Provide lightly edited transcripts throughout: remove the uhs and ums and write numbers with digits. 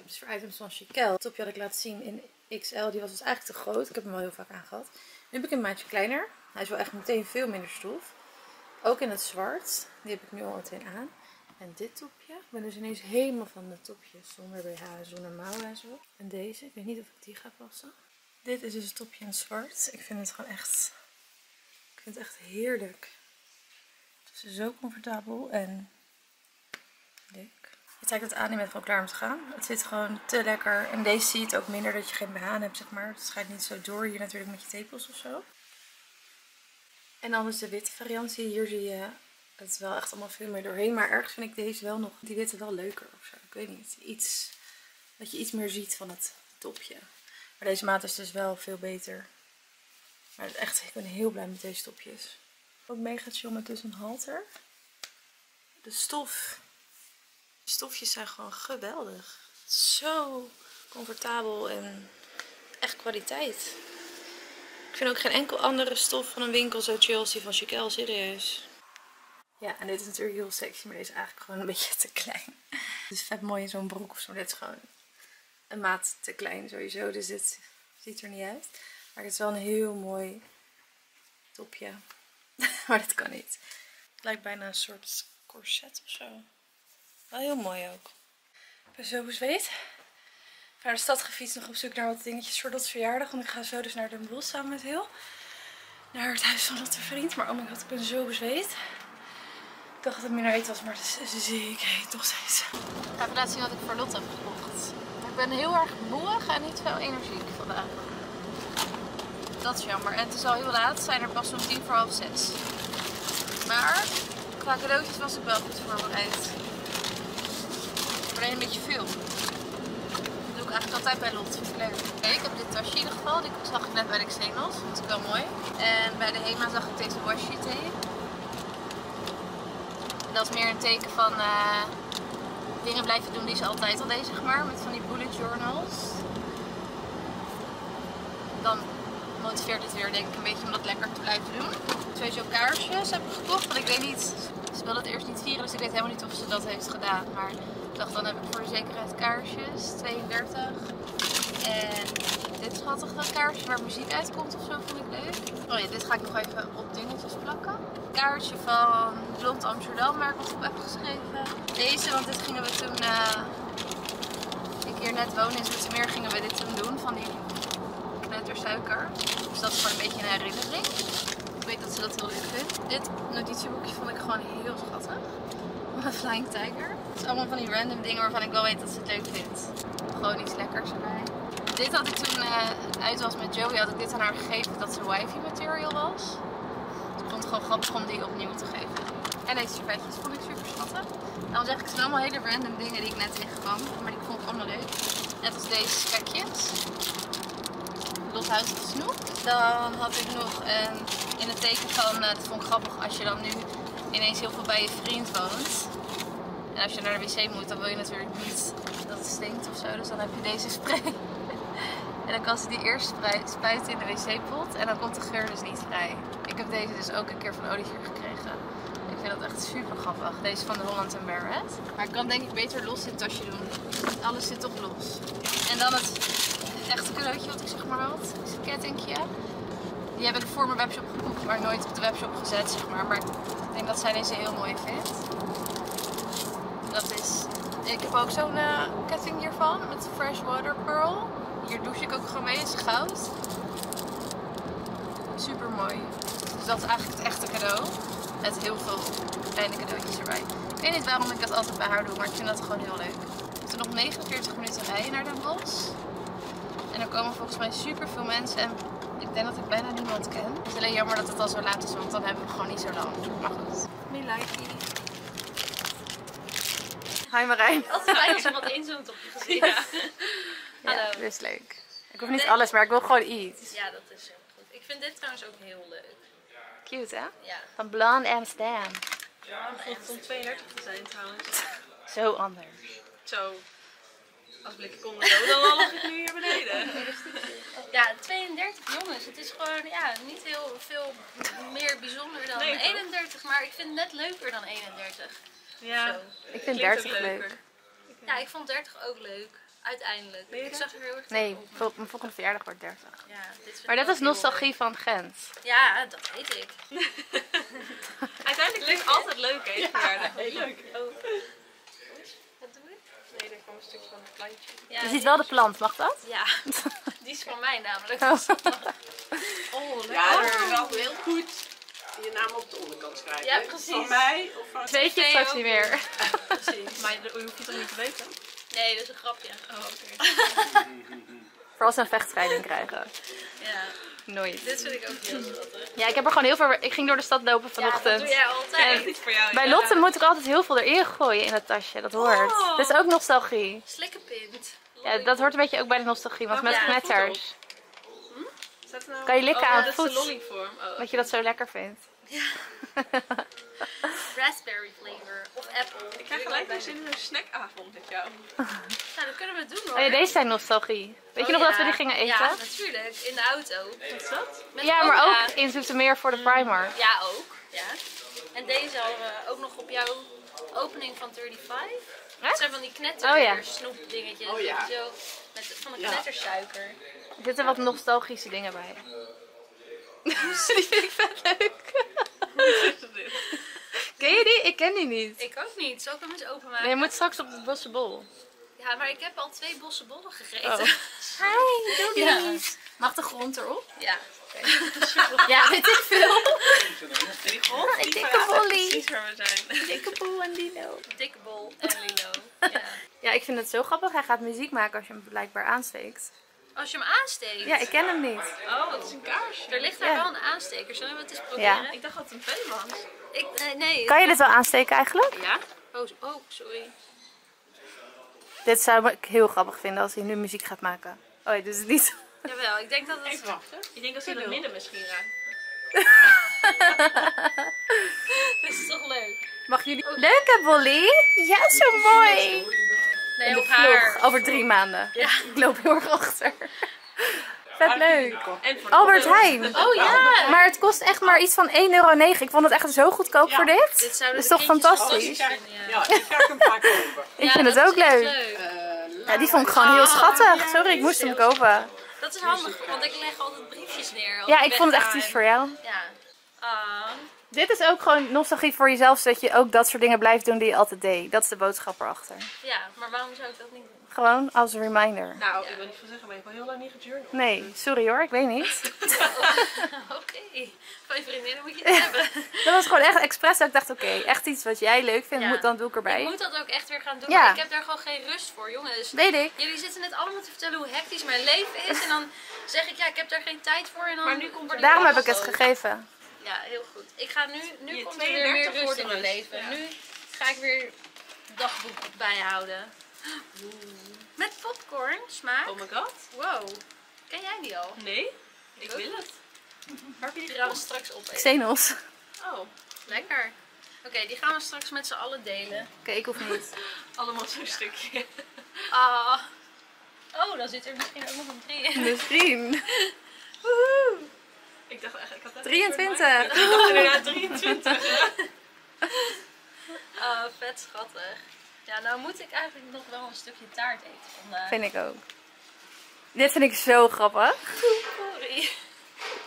heb dus voor items van Chiquelle. Het topje had ik laten zien in XL. Die was dus eigenlijk te groot. Ik heb hem wel heel vaak aangehad. Nu heb ik een maatje kleiner. Hij is wel echt meteen veel minder stof. Ook in het zwart. Die heb ik nu al meteen aan. En dit topje. Ik ben dus ineens helemaal van de topjes. Zonder BH, zonder mouwen en zo. En deze. Ik weet niet of ik die ga passen. Dit is dus het topje in het zwart. Ik vind het gewoon echt... Ik vind het echt heerlijk. Het is zo comfortabel en dik. Je trekt het aan en je bent gewoon klaar om te gaan. Het zit gewoon te lekker. En deze zie je het ook minder dat je geen BH hebt, zeg maar. Het schijnt niet zo door hier natuurlijk met je tepels of zo. En dan is de witte variant. Hier zie je het wel echt allemaal veel meer doorheen. Maar ergens vind ik deze wel nog, die witte wel leuker of zo. Ik weet niet. Iets, dat je iets meer ziet van het topje. Maar deze maat is dus wel veel beter. Maar het is echt, ik ben heel blij met deze topjes. Ook mega chill met dus een halter. De stofjes zijn gewoon geweldig. Zo comfortabel en echt kwaliteit. Ik vind ook geen enkel andere stof van een winkel zo chill als die van Chiquelle, serieus. Ja, en dit is natuurlijk heel sexy, maar deze is eigenlijk gewoon een beetje te klein. Het is vet mooi in zo'n broek of zo. Dit is gewoon een maat te klein sowieso, dus dit ziet er niet uit. Maar het is wel een heel mooi topje. Maar dat kan niet. Het lijkt bijna een soort corset of zo. Wel heel mooi ook. Ik ben zo bezweet. Ik ben naar de stad gefietst, nog op zoek naar wat dingetjes voor Dot's verjaardag. Want ik ga zo dus naar Den Bosch samen met Heel. Naar het huis van Dot's vriend. Maar oh my god, ik ben zo bezweet. Ik dacht dat het minder heet was, maar het is zeker toch steeds. Ik ga even laten zien wat ik voor Lot heb gekocht. Ik ben heel erg moeig en niet veel energiek vandaag. Dat is jammer. En het is al heel laat. Het zijn er pas om 5:10. Maar qua cadeautjes was ik wel goed voorbereid. Alleen een beetje veel. Dat doe ik eigenlijk altijd bij Lot. Okay, ik heb dit tasje in ieder geval. Die zag ik net bij de Xenos. Dat is wel mooi. En bij de HEMA zag ik deze washi thee. Dat is meer een teken van dingen blijven doen die ze altijd al deed, zeg maar. Met van die bullet journals. Dan motiveert het weer, denk ik, een beetje om dat lekker te blijven doen. Sowieso kaarsjes heb ik gekocht, want ik weet niet, ze wilde het eerst niet vieren, dus ik weet helemaal niet of ze dat heeft gedaan. Maar ik dacht, dan heb ik voor de zekerheid kaarsjes, 32. En dit schattige kaarsje waar muziek uitkomt ofzo, vind ik leuk. Oh ja, dit ga ik nog even op dingetjes plakken. Kaarsje van Blond Amsterdam, waar ik wat op heb geschreven. Deze, want dit gingen we toen, ik hier net woon in Zoetermeer, gingen we dit toen doen, van die knettersuiker. Dus dat is gewoon een beetje een herinnering. Ik weet dat ze dat heel leuk vindt. Dit notitieboekje vond ik gewoon heel schattig. Van Flying Tiger. Het is allemaal van die random dingen waarvan ik wel weet dat ze het leuk vindt. Gewoon iets lekkers erbij. Dit had ik toen uit was met Joey, had ik dit aan haar gegeven dat ze wifey material was. Dus ik vond het gewoon grappig om die opnieuw te geven. En deze servetjes vond ik super schattig. Dan zeg ik, het zijn allemaal hele random dingen die ik net tegenkwam. Maar die vond ik allemaal leuk. Net als deze spekjes. Lot houdt het snoep. Dan had ik nog in het teken van, dat vond ik grappig, als je dan nu ineens heel veel bij je vriend woont. En als je naar de wc moet, dan wil je natuurlijk niet dat het stinkt ofzo. Dus dan heb je deze spray. En dan kan ze die eerst spuiten in de wc-pot. En dan komt de geur dus niet vrij. Ik heb deze dus ook een keer van Olivier gekregen. Ik vind dat echt super grappig. Deze van de Holland & Barrett. Maar ik kan denk ik beter los in het tasje doen. Alles zit toch los. En dan het... echt een cadeautje wat ik zeg maar had. Is een kettingje. Die heb ik voor mijn webshop gekocht, maar nooit op de webshop gezet, zeg maar. Maar ik denk dat zij deze heel mooi vindt. Dat is... Ik heb ook zo'n ketting hiervan met Freshwater Pearl. Hier douche ik ook gewoon mee, is goud. Super mooi. Dus dat is eigenlijk het echte cadeau. Met heel veel kleine cadeautjes erbij. Ik weet niet waarom ik dat altijd bij haar doe, maar ik vind dat gewoon heel leuk. We moeten nog 49 minuten rijden naar Den Bosch. En er komen volgens mij super veel mensen en ik denk dat ik bijna niemand ken. Het is alleen jammer dat het al zo laat is, want dan hebben we gewoon niet zo lang. Maar goed. Me like it. Hi Marijn. Altijd fijn als iemand in zo'n topje gezien. Ja. Hallo. Dit is leuk. Ik hoef niet alles, maar ik wil gewoon iets. Ja, dat is heel goed. Ik vind dit trouwens ook heel leuk. Cute hè? Ja. Van Blond Amsterdam. Ja, het voelt om 32 te zijn trouwens. Zo anders. Zo. Als blikken konden dan lag ik nu hier beneden. Ja, 32 jongens. Het is gewoon ja, niet heel veel meer bijzonder dan 31, maar ik vind het net leuker dan 31. Ja, zo. Ik vind 30 leuk. Ja, ik vond 30 ook leuk. Uiteindelijk. Ik zag er heel erg op. Mijn volgende verjaardag wordt 30. Ja, dit maar dat is nostalgie van Gent. Ja, dat weet ik. Uiteindelijk is het altijd leuk, hè? Ja, heel leuk. Oh. Wat doe ik? Nee, daar kwam een stukje van het plantje. Ja, je ziet wel de plant, mag dat? Ja, die is van mij namelijk. Oh, leuk. Ja, dat is wel heel goed. Je naam op de onderkant schrijven. Ja, precies. Van mij of van... Weet je het straks niet meer. Precies. Maar je hoeft het toch niet te weten? Nee, dat is een grapje. Oh, oké. Vooral ze een vechtscheiding krijgen. Ja. Nooit. Dit vind ik ook heel schattig. Ja, ik heb er gewoon heel veel... Ik ging door de stad lopen vanochtend. Ja, dat doe jij altijd. En voor jou, bij Lotte moet ik altijd heel veel erin gooien in het tasje. Dat hoort. Oh. Dat is ook nostalgie. Slikkenpint. Ja, dat hoort een beetje ook bij de nostalgie. Want met knetters. Hm? Nou... Kan je likken aan het voet. Dat is de lollyvorm. Oh. Dat je dat zo lekker vindt. Ja. Raspberry flavor of apple. Ik krijg gelijk weer zin in een snackavond met jou. Nou, dat kunnen we doen hoor. Oh ja, deze zijn nostalgie. Weet je nog dat we die gingen eten? Ja, natuurlijk. In de auto. Wat is dat? Met maar ook in Zoetermeer voor de Primark. Ja, ook. Ja. En deze hadden we ook nog op jouw opening van 35. Dat zijn van die knetter snoepdingetjes. Oh ja. Zo, van de knettersuiker. Er zitten wat nostalgische dingen bij. Die vind ik vet leuk. Ken je die? Ik ken die niet. Ik ook niet. Zal ik hem eens openmaken? Nee, je moet straks op de bossenbol. Ja, maar ik heb al 2 bossenbollen gegeten. Oh. Hi, Douglas. Mag de grond erop? Ja. Okay. Ja, weet ik veel. Een dikke bollie. Precies waar we zijn. Dikke bol en Lino. Dikke bol en Lino. Ja. Ja, ik vind het zo grappig. Hij gaat muziek maken als je hem blijkbaar aansteekt. Als je hem aansteekt? Ja, ik ken hem niet. Oh, dat is een kaarsje. Er ligt daar wel een aansteker. Zullen we het eens proberen? Ja. Ik dacht dat het een pen was. Nee. Kan je dit wel aansteken eigenlijk? Ja. Oh, sorry. Dit zou ik heel grappig vinden als hij nu muziek gaat maken. Oh, hij doet het niet. Jawel, ik denk dat het... Even wachten. Ik denk dat ze in het midden misschien raakt. Dit is toch leuk? Mag jullie... Leuk hè, Bolly? Ja, zo mooi! Nee, op haar. Over 3 maanden. Ja. Ik loop heel erg achter. Vet leuk. Albert Heijn. Oh ja. Maar het kost echt maar iets van €1,09. Ik vond het echt zo goedkoop voor dit. Dat is toch fantastisch. Ja, ik krijg hem vaak over. Ik vind het ook leuk. Ja, die vond ik gewoon heel schattig. Sorry, ik moest hem kopen. Dat is handig, want ik leg altijd briefjes neer. Ja, ik vond het echt iets voor jou. Ja. Dit is ook gewoon nostalgie voor jezelf, zodat je ook dat soort dingen blijft doen die je altijd deed. Dat is de boodschap erachter. Ja, maar waarom zou ik dat niet doen? Gewoon als een reminder. Nou, ik wil niet veel zeggen, maar ik heb al heel lang niet gejournald. Nee, sorry hoor, ik weet niet. Oké, van je vriendinnen moet je het hebben. Dat was gewoon echt expres dat ik dacht, oké, echt iets wat jij leuk vindt, dan doe ik erbij. Ik moet dat ook echt weer gaan doen, want ik heb daar gewoon geen rust voor, jongens. Weet ik. Jullie zitten net allemaal te vertellen hoe hectisch mijn leven is en dan zeg ik, ik heb daar geen tijd voor. En dan maar nu komt er daarom heb ik het gegeven. Ja, heel goed. Ik ga nu komt er weer meer rust in mijn leven. Ja. Nu ga ik weer het dagboek bijhouden. Oeh. Met popcorn smaak. Oh my god. Wow. Ken jij die al? Nee. Ik wil het. Waar heb je die gaan we straks opeten? Xenos. Oh, lekker. Oké, die gaan we straks met z'n allen delen. Oké, ik hoef niet. Allemaal zo'n stukje. Oh, dan zit er misschien ook nog een 3 in. Misschien. Woehoe. Ik dacht echt, ik had 23! Ik dacht inderdaad 23! Oh, vet schattig. Ja, nou moet ik eigenlijk nog wel een stukje taart eten vandaag. Vind ik ook. Dit vind ik zo grappig. Sorry.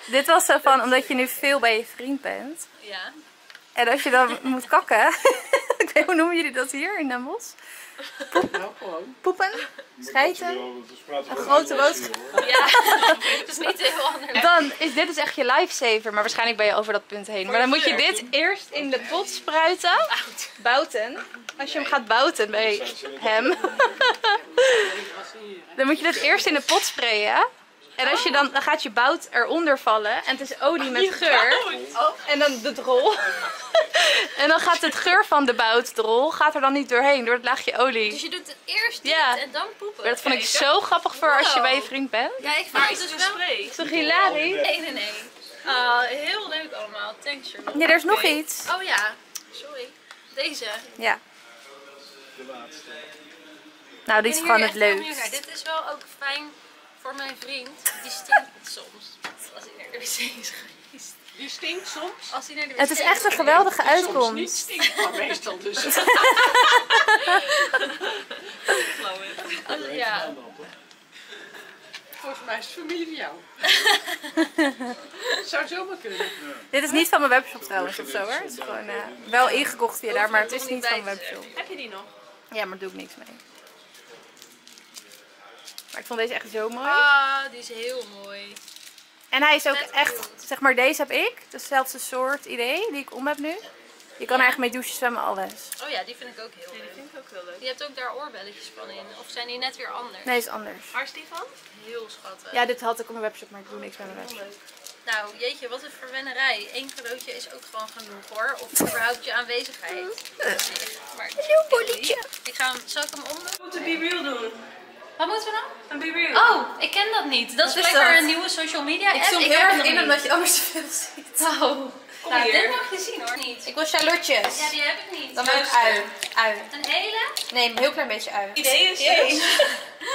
Dit was zo van, omdat je nu veel bij je vriend bent. Ja. En als je dan moet kakken. Ik weet, hoe noemen jullie dat hier in Den Bosch? Poepen, schijten, een grote boodschap. Ja, het is niet heel anders. Dan is dit echt je lifesaver, maar waarschijnlijk ben je over dat punt heen. Maar dan moet je dit eerst in de pot spruiten. Bouten. Als je hem gaat bouten bij hem. Dan moet je dit eerst in de pot sprayen. En als je dan gaat je bout eronder vallen. En het is olie met geur. En dan de drol. En dan gaat het geur van de boutdrol gaat er dan niet doorheen, door het laagje olie. Dus je doet het eerst en dan poepen. Dat vond ik zo grappig voor als je bij je vriend bent. Ja, ik vind het dus wel. Is toch hilarisch? Nee. Heel leuk allemaal. Thanks, Charlotte. Ja, er is nog iets. Oh ja, sorry. Deze. Ja. De laatste. Nou, dit is gewoon het leukst. Dit is wel ook fijn voor mijn vriend. Die stinkt soms. Als hij naar de wc is geweest. Die stinkt soms. Als hij naar de wc is echt een geweldige uitkomst. Soms niet stinkt, maar meestal dus. Ja, Voor mij is het familie van jou. Zou zomaar kunnen. Ja. Dit is niet van mijn webshop trouwens ofzo hoor. Het is gewoon wel ingekocht via daar, maar het is niet van mijn webshop. Heb je die nog? Ja, maar daar doe ik niks mee. Maar ik vond deze echt zo mooi. Ah, die is heel mooi. En hij is ook echt, zeg maar, deze heb ik. Hetzelfde soort idee die ik om heb nu. Je kan eigenlijk mee douchen, zwemmen, alles. Oh ja, die vind ik ook heel leuk. Die vind ik ook heel leuk. Je hebt ook daar oorbelletjes van in. Of zijn die net weer anders? Nee, is anders. Waar is die van? Heel schattig. Ja, dit had ik op mijn webshop, maar ik doe niks met mijn webshop. Leuk. Nou, jeetje, wat een verwennerij. Eén cadeautje is ook gewoon genoeg hoor. Of überhaupt je aanwezigheid. Maar heel bolletje. Zal ik hem omdoen? We moeten Be Real doen. Wat moeten we dan? Een Be Real. Oh, ik ken dat niet. Dat is blijkbaar een nieuwe social media app. Ik zoom heel erg in omdat je anders veel ziet. Oh. Nou, dit mag je zien hoor. Niet. Ik wil shallotjes. Ja, die heb ik niet. Dan wil ik ui. Een hele? Nee, een heel klein beetje ui. Het idee is dus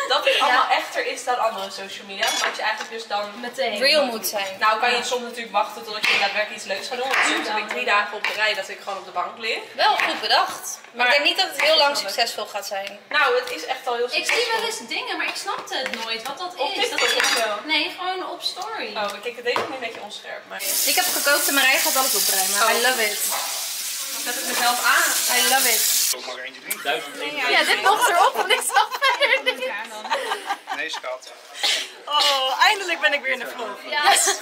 dat het allemaal echter is dan andere social media. Omdat je eigenlijk dus dan meteen real moet zijn. Nou kan je soms natuurlijk wachten totdat je daadwerkelijk iets leuks gaat doen. Want soms heb ik 3 dagen op de rij dat ik gewoon op de bank lig. Wel goed bedacht. Maar ik denk niet dat het heel lang succesvol gaat zijn. Nou, het is echt al heel succesvol. Ik zie wel eens dingen, maar ik snapte het nooit wat dat is. Dat is wel. Nee, gewoon op story. Oh, we kijken deze nu een beetje onscherp. Maar... Ik heb gekookt en Marij gaat alles opruimen. Oh. I love it. Dan zet ik mezelf aan. I love it. Ook maar eentje drinken. 1000 Ja, dit mocht erop, want ik zat verder niet. Nee, schat. Oh, eindelijk ben ik weer in de vlog. Yes.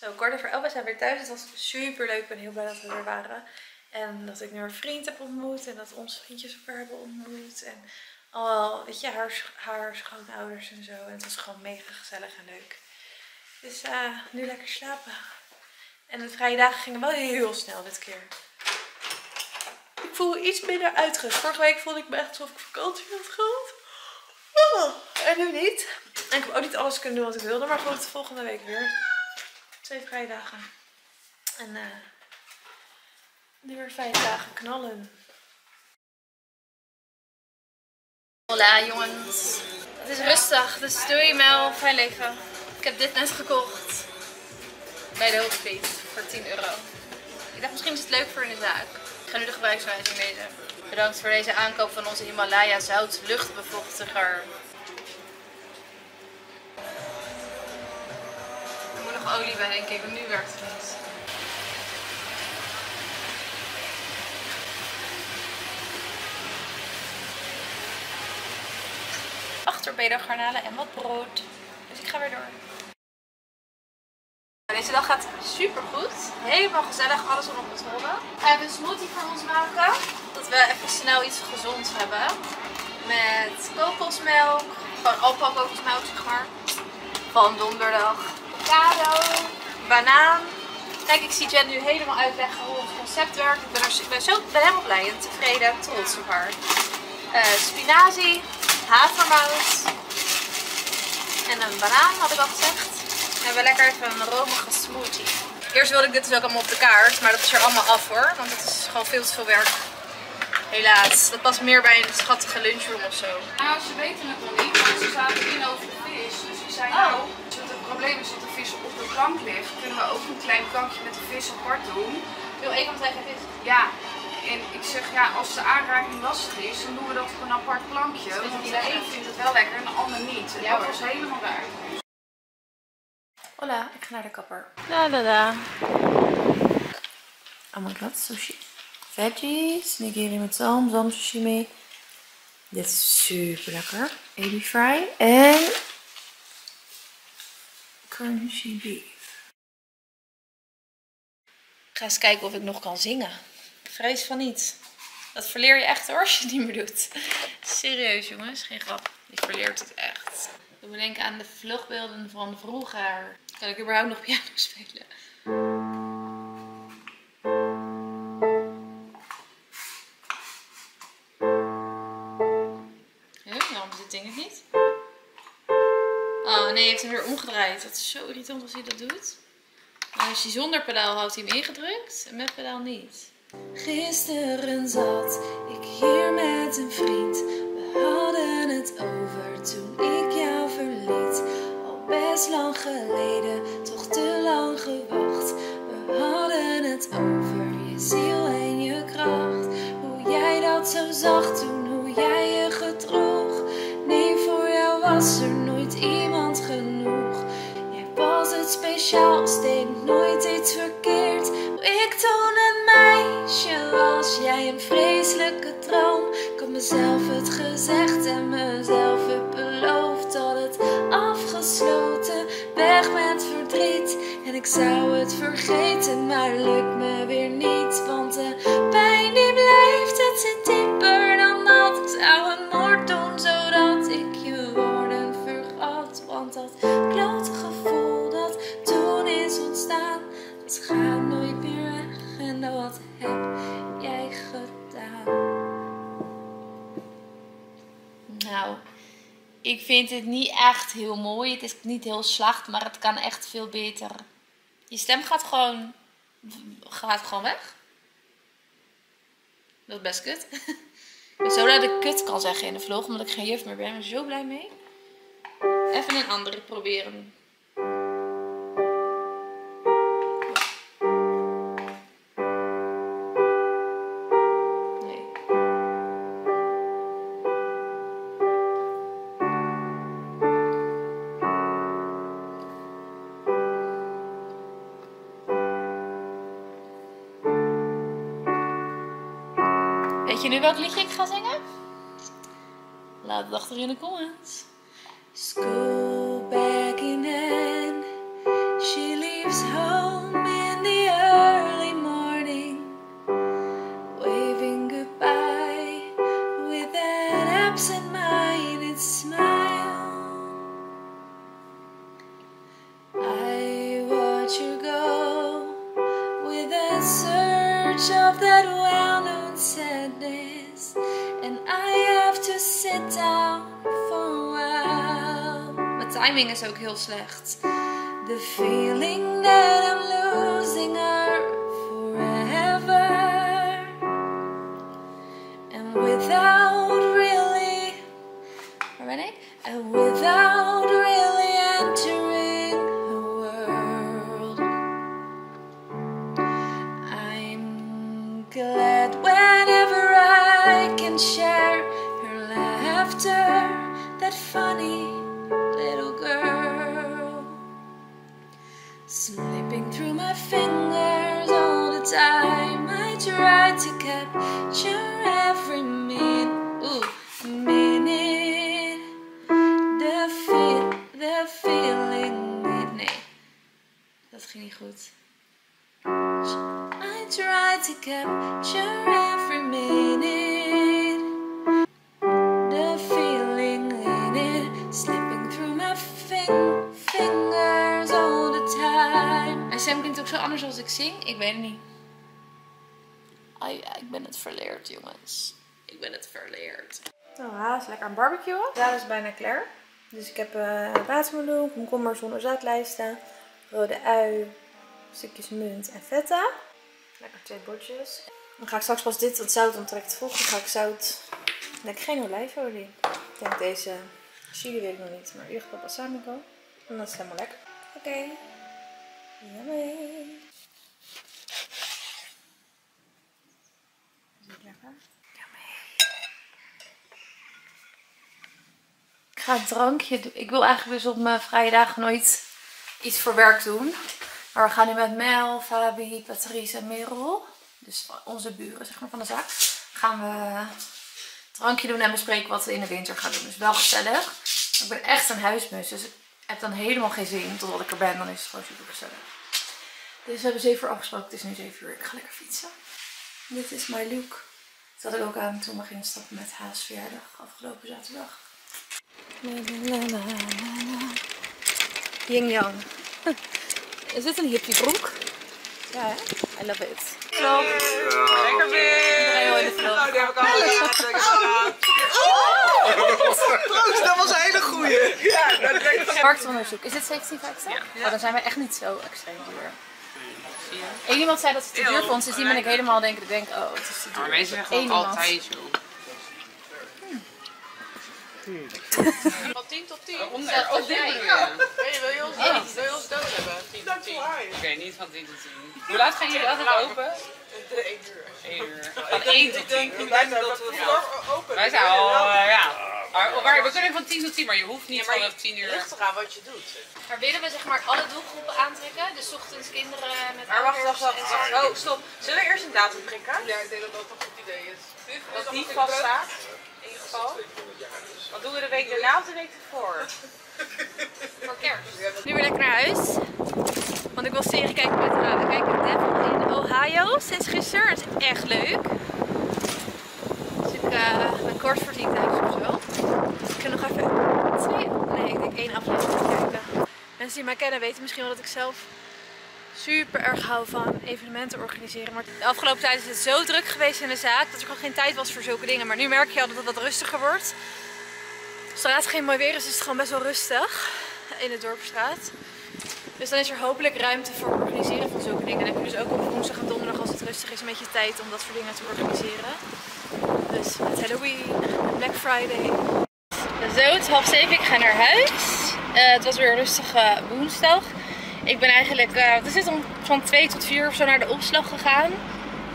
Zo, 11:15 we zijn weer thuis. Het was super leuk. Ik ben heel blij dat we er waren. En dat ik nu haar vriend heb ontmoet. En dat onze vriendjes elkaar hebben ontmoet. En al, weet je, haar schoonouders en zo. En het was gewoon mega gezellig en leuk. Dus nu lekker slapen. En de vrije dagen gingen wel heel snel dit keer. Ik voel iets minder uitgerust. Vorige week voelde ik me echt alsof ik vakantie had gehad. Oh, en nu niet. En ik heb ook niet alles kunnen doen wat ik wilde. Maar goed, volgende week weer. 2 vrije dagen. En nu weer 5 dagen knallen. Hola jongens. Het is rustig, dus doe je mail, fijn leven. Ik heb dit net gekocht. Bij de Hoogvliet voor €10. Ik dacht misschien is het leuk voor in de zaak. Ik ga nu de gebruikswijze lezen. Bedankt voor deze aankoop van onze Himalaya zout luchtbevochtiger. Er moet nog olie bij denk ik, want nu werkt het niet. Achterbedergarnalen en wat brood. Dus ik ga weer door. Deze dag gaat super goed. Helemaal gezellig, alles onder controle. We hebben een smoothie voor ons maken. Dat we even snel iets gezonds hebben. Met kokosmelk. Gewoon alcohol kokosmelk zeg maar. Van donderdag. Avocado. Banaan. Kijk, ik zie Jen nu helemaal uitleggen hoe het concept werkt. Ik ben helemaal blij en tevreden. Trots op haar. Spinazie. Havermout. En een banaan had ik al gezegd. We hebben lekker even een romige smoothie. Eerst wilde ik dit dus ook allemaal op de kaart, maar dat is er allemaal af hoor. Want het is gewoon veel te veel werk. Helaas, dat past meer bij een schattige lunchroom of zo. Nou, ze weten het nog niet, want ze zaten in over de vis. Dus we zijn nou, het probleem is dat de vis op de plank ligt. Kunnen we ook een klein plankje met de vis apart doen? Wil ik hem tegen vis? Ja. En ik zeg, ja, als de aanraking lastig is, dan doen we dat op een apart plankje. Want de een vindt het wel lekker en de ander niet. En dat was helemaal raar. Hola, ik ga naar de kapper. Da da da. Oh my god, sushi. Veggies, nigiri met zalm, zalmsashimi. Dit is super lekker. Ebi fry en crunchy beef. Ik ga eens kijken of ik nog kan zingen. Vrees van niet. Dat verleer je echt hoor, als je het niet meer doet. Serieus jongens, geen grap. Je verleert het echt. Doe me denken aan de vlogbeelden van vroeger. Kan ik überhaupt nog piano spelen? Huh? Waarom doet dit ding het niet? Oh nee, je hebt hem weer omgedraaid. Dat is zo irritant als hij dat doet. Maar als je zonder pedaal houdt, hij hem ingedrukt. En met pedaal niet. Gisteren zat ik hier met een vriend. We hadden het over toen ik jou verliet. Al best lang geleden, toch te lang gewacht. We hadden het over je ziel en je kracht. Hoe jij dat zo zag toen, hoe jij je gedroeg. Nee, voor jou was er nooit iemand nooit speciaal, steekt nooit iets verkeerd. Ik toen een meisje was, jij een vreselijke droom. Ik had mezelf het gezegd en mezelf het beloofd. Had het afgesloten, weg met verdriet. En ik zou het vergeten, maar lukt me weer niet. Want de pijn die blijft, het zit dieper dan dat. Ik zou een moord doen, zodat ik je woorden vergat. Want dat klote gevoel dat toen is ontstaan, dat gaat nooit meer weg. En wat heb jij gedaan? Nou, ik vind het niet echt heel mooi. Het is niet heel slecht, maar het kan echt veel beter. Je stem gaat gewoon weg. Dat is best kut. Ik ben zo blij dat ik kut kan zeggen in de vlog, omdat ik geen juf meer ben. Ik ben zo blij mee. Even een andere proberen. Weet je nu welk liedje ik ga zingen? Laat het achter in de comments. School back in hand. She leaves home in the early morning. Waving goodbye with an absent-minded smile. I watch her go with a search of that well-known sadness, and I have to sit down for a while. Mijn timing is ook heel slecht. The feeling that I'm losing her forever, and without really, waar ben ik? And without really entering her world. I'm glad whenever I can share her laughter, that funny little girl, slipping through my fingers all the time. I try to capture every minute, the feeling, nee, dat ging niet goed. I try to capture every minute, the feeling in it, slipping through my fingers all the time. En Sam klinkt ook zo anders als ik zing, ik weet het niet. Ik ben het verleerd, jongens. Ik ben het verleerd. Nou, haast lekker aan barbecuen. Daar is bijna klaar. Dus ik heb watermeloen, komkommer zonder zaadlijsten, rode ui, stukjes munt en feta. Lekker 2 bordjes. Dan ga ik straks pas dit, want zout onttrekt vocht. Dan ga ik zout. Ik denk geen olijfolie. Ik denk deze chili, weet ik nog niet. Maar in ieder geval balsamico. En dat is helemaal lekker. Oké. Yummy. Is dit lekker? Yummy. Ik ga een drankje doen. Ik wil eigenlijk dus op mijn vrije dagen nooit iets voor werk doen. Maar we gaan nu met Mel, Fabi, Patrice en Merel, dus onze buren zeg maar van de zaak, gaan we drankje doen en bespreken wat we in de winter gaan doen. Dus wel gezellig. Ik ben echt een huismus, dus ik heb dan helemaal geen zin. Totdat ik er ben, dan is het gewoon super gezellig. Dus we hebben 7 uur afgesproken, het is nu 7 uur. Ik ga lekker fietsen. Dit is mijn look. Dat had ik ook aan toen we gingen stappen met Haas verjaardag afgelopen zaterdag. Yin Yang. Is dit een hippie broek? Ja, hè? I love it. Klopt. Lekker weer. Nou, die heb ik al gedaan. Proost, dat was een hele goeie. Ja, dat is marktonderzoek. Is dit 1750? Ja. Oh, dan zijn we echt niet zo extreem duur. Eén iemand zei dat het te duur voor ons is, die ben ik helemaal denk, oh, het is te duur. Maar wij zeggen gewoon altijd zo. 10 tot 10. Onder. Oh, dit bedoel je. Hey, wil je ons dood hebben? 10 tot 10. Oké, niet van 10 tot 10. Hoe laat gaan jullie altijd open? 1 uur. Van 1 tot 10. Ik denk dat we open. Wij zijn al, ja. maar we kunnen van 10 tot 10, maar je hoeft niet vanaf 10 uur. Het ligt eraan wat je doet. Maar willen we zeg maar alle doelgroepen aantrekken? Dus ochtends kinderen met ouders. Oh, stop. Zullen we eerst een datum prikken? Ja, ik denk dat dat een goed idee is. Dat niet vaststaat, in ieder geval. Wat doen we de week daarna of de week ervoor? Voor kerst. Nu weer lekker naar huis. Want ik wil serie kijken met we kijken Devil in Ohio sinds gisteren. Dat is echt leuk. Dus ik ben kort verdiend thuis of zo. Dus ik kan nog even één aflevering kijken. Mensen die mij kennen weten misschien wel dat ik zelf super erg hou van evenementen organiseren. Maar de afgelopen tijd is het zo druk geweest in de zaak dat er gewoon geen tijd was voor zulke dingen. Maar nu merk je al dat het wat rustiger wordt. Zodra het geen mooi weer is, is het gewoon best wel rustig in de Dorpstraat. Dus dan is er hopelijk ruimte voor het organiseren van zulke dingen. En dan heb je dus ook op woensdag en donderdag, als het rustig is, een beetje tijd om dat soort dingen te organiseren. Dus met Halloween, Black Friday. Zo, het is 6:30, ik ga naar huis. Het was weer een rustige woensdag. Ik ben eigenlijk van 2 tot 4 of zo naar de opslag gegaan.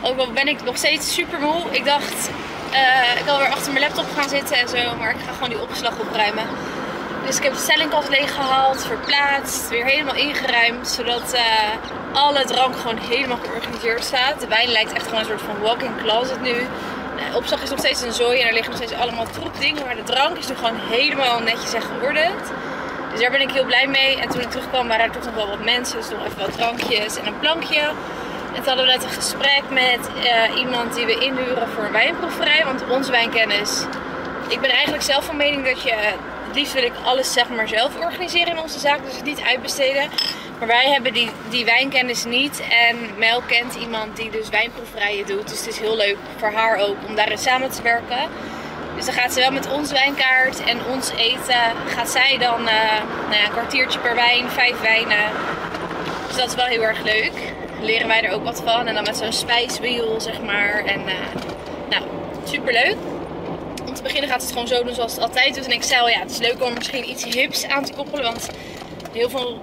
Ook al ben ik nog steeds super moe. Ik dacht, ik wil weer achter mijn laptop gaan zitten en zo, maar ik ga gewoon die opslag opruimen. Dus ik heb de stellingkast leeggehaald, verplaatst, weer helemaal ingeruimd, zodat alle drank gewoon helemaal georganiseerd staat. De wijn lijkt echt gewoon een soort van walk-in closet nu. De opslag is nog steeds een zooi en er liggen nog steeds allemaal troep dingen, maar de drank is nu gewoon helemaal netjes en geordend. Dus daar ben ik heel blij mee. En toen ik terugkwam waren er toch nog wel wat mensen, dus nog even wat drankjes en een plankje. En toen hadden we net een gesprek met iemand die we inhuren voor een wijnproeverij, want onze wijnkennis. Ik ben eigenlijk zelf van mening dat je... Het liefst wil ik alles zeg maar zelf organiseren in onze zaak, dus het niet uitbesteden. Maar wij hebben die wijnkennis niet en Mel kent iemand die dus wijnproeverijen doet. Dus het is heel leuk voor haar ook om daarin samen te werken. Dus dan gaat ze wel met ons wijnkaart en ons eten. Gaat zij dan een kwartiertje per wijn, 5 wijnen. Dus dat is wel heel erg leuk. Leren wij er ook wat van en dan met zo'n spijswiel zeg maar. En super leuk. Om te beginnen gaat het gewoon zo doen zoals het altijd doet. En ik zei al, ja, het is leuk om misschien iets hips aan te koppelen. Want heel veel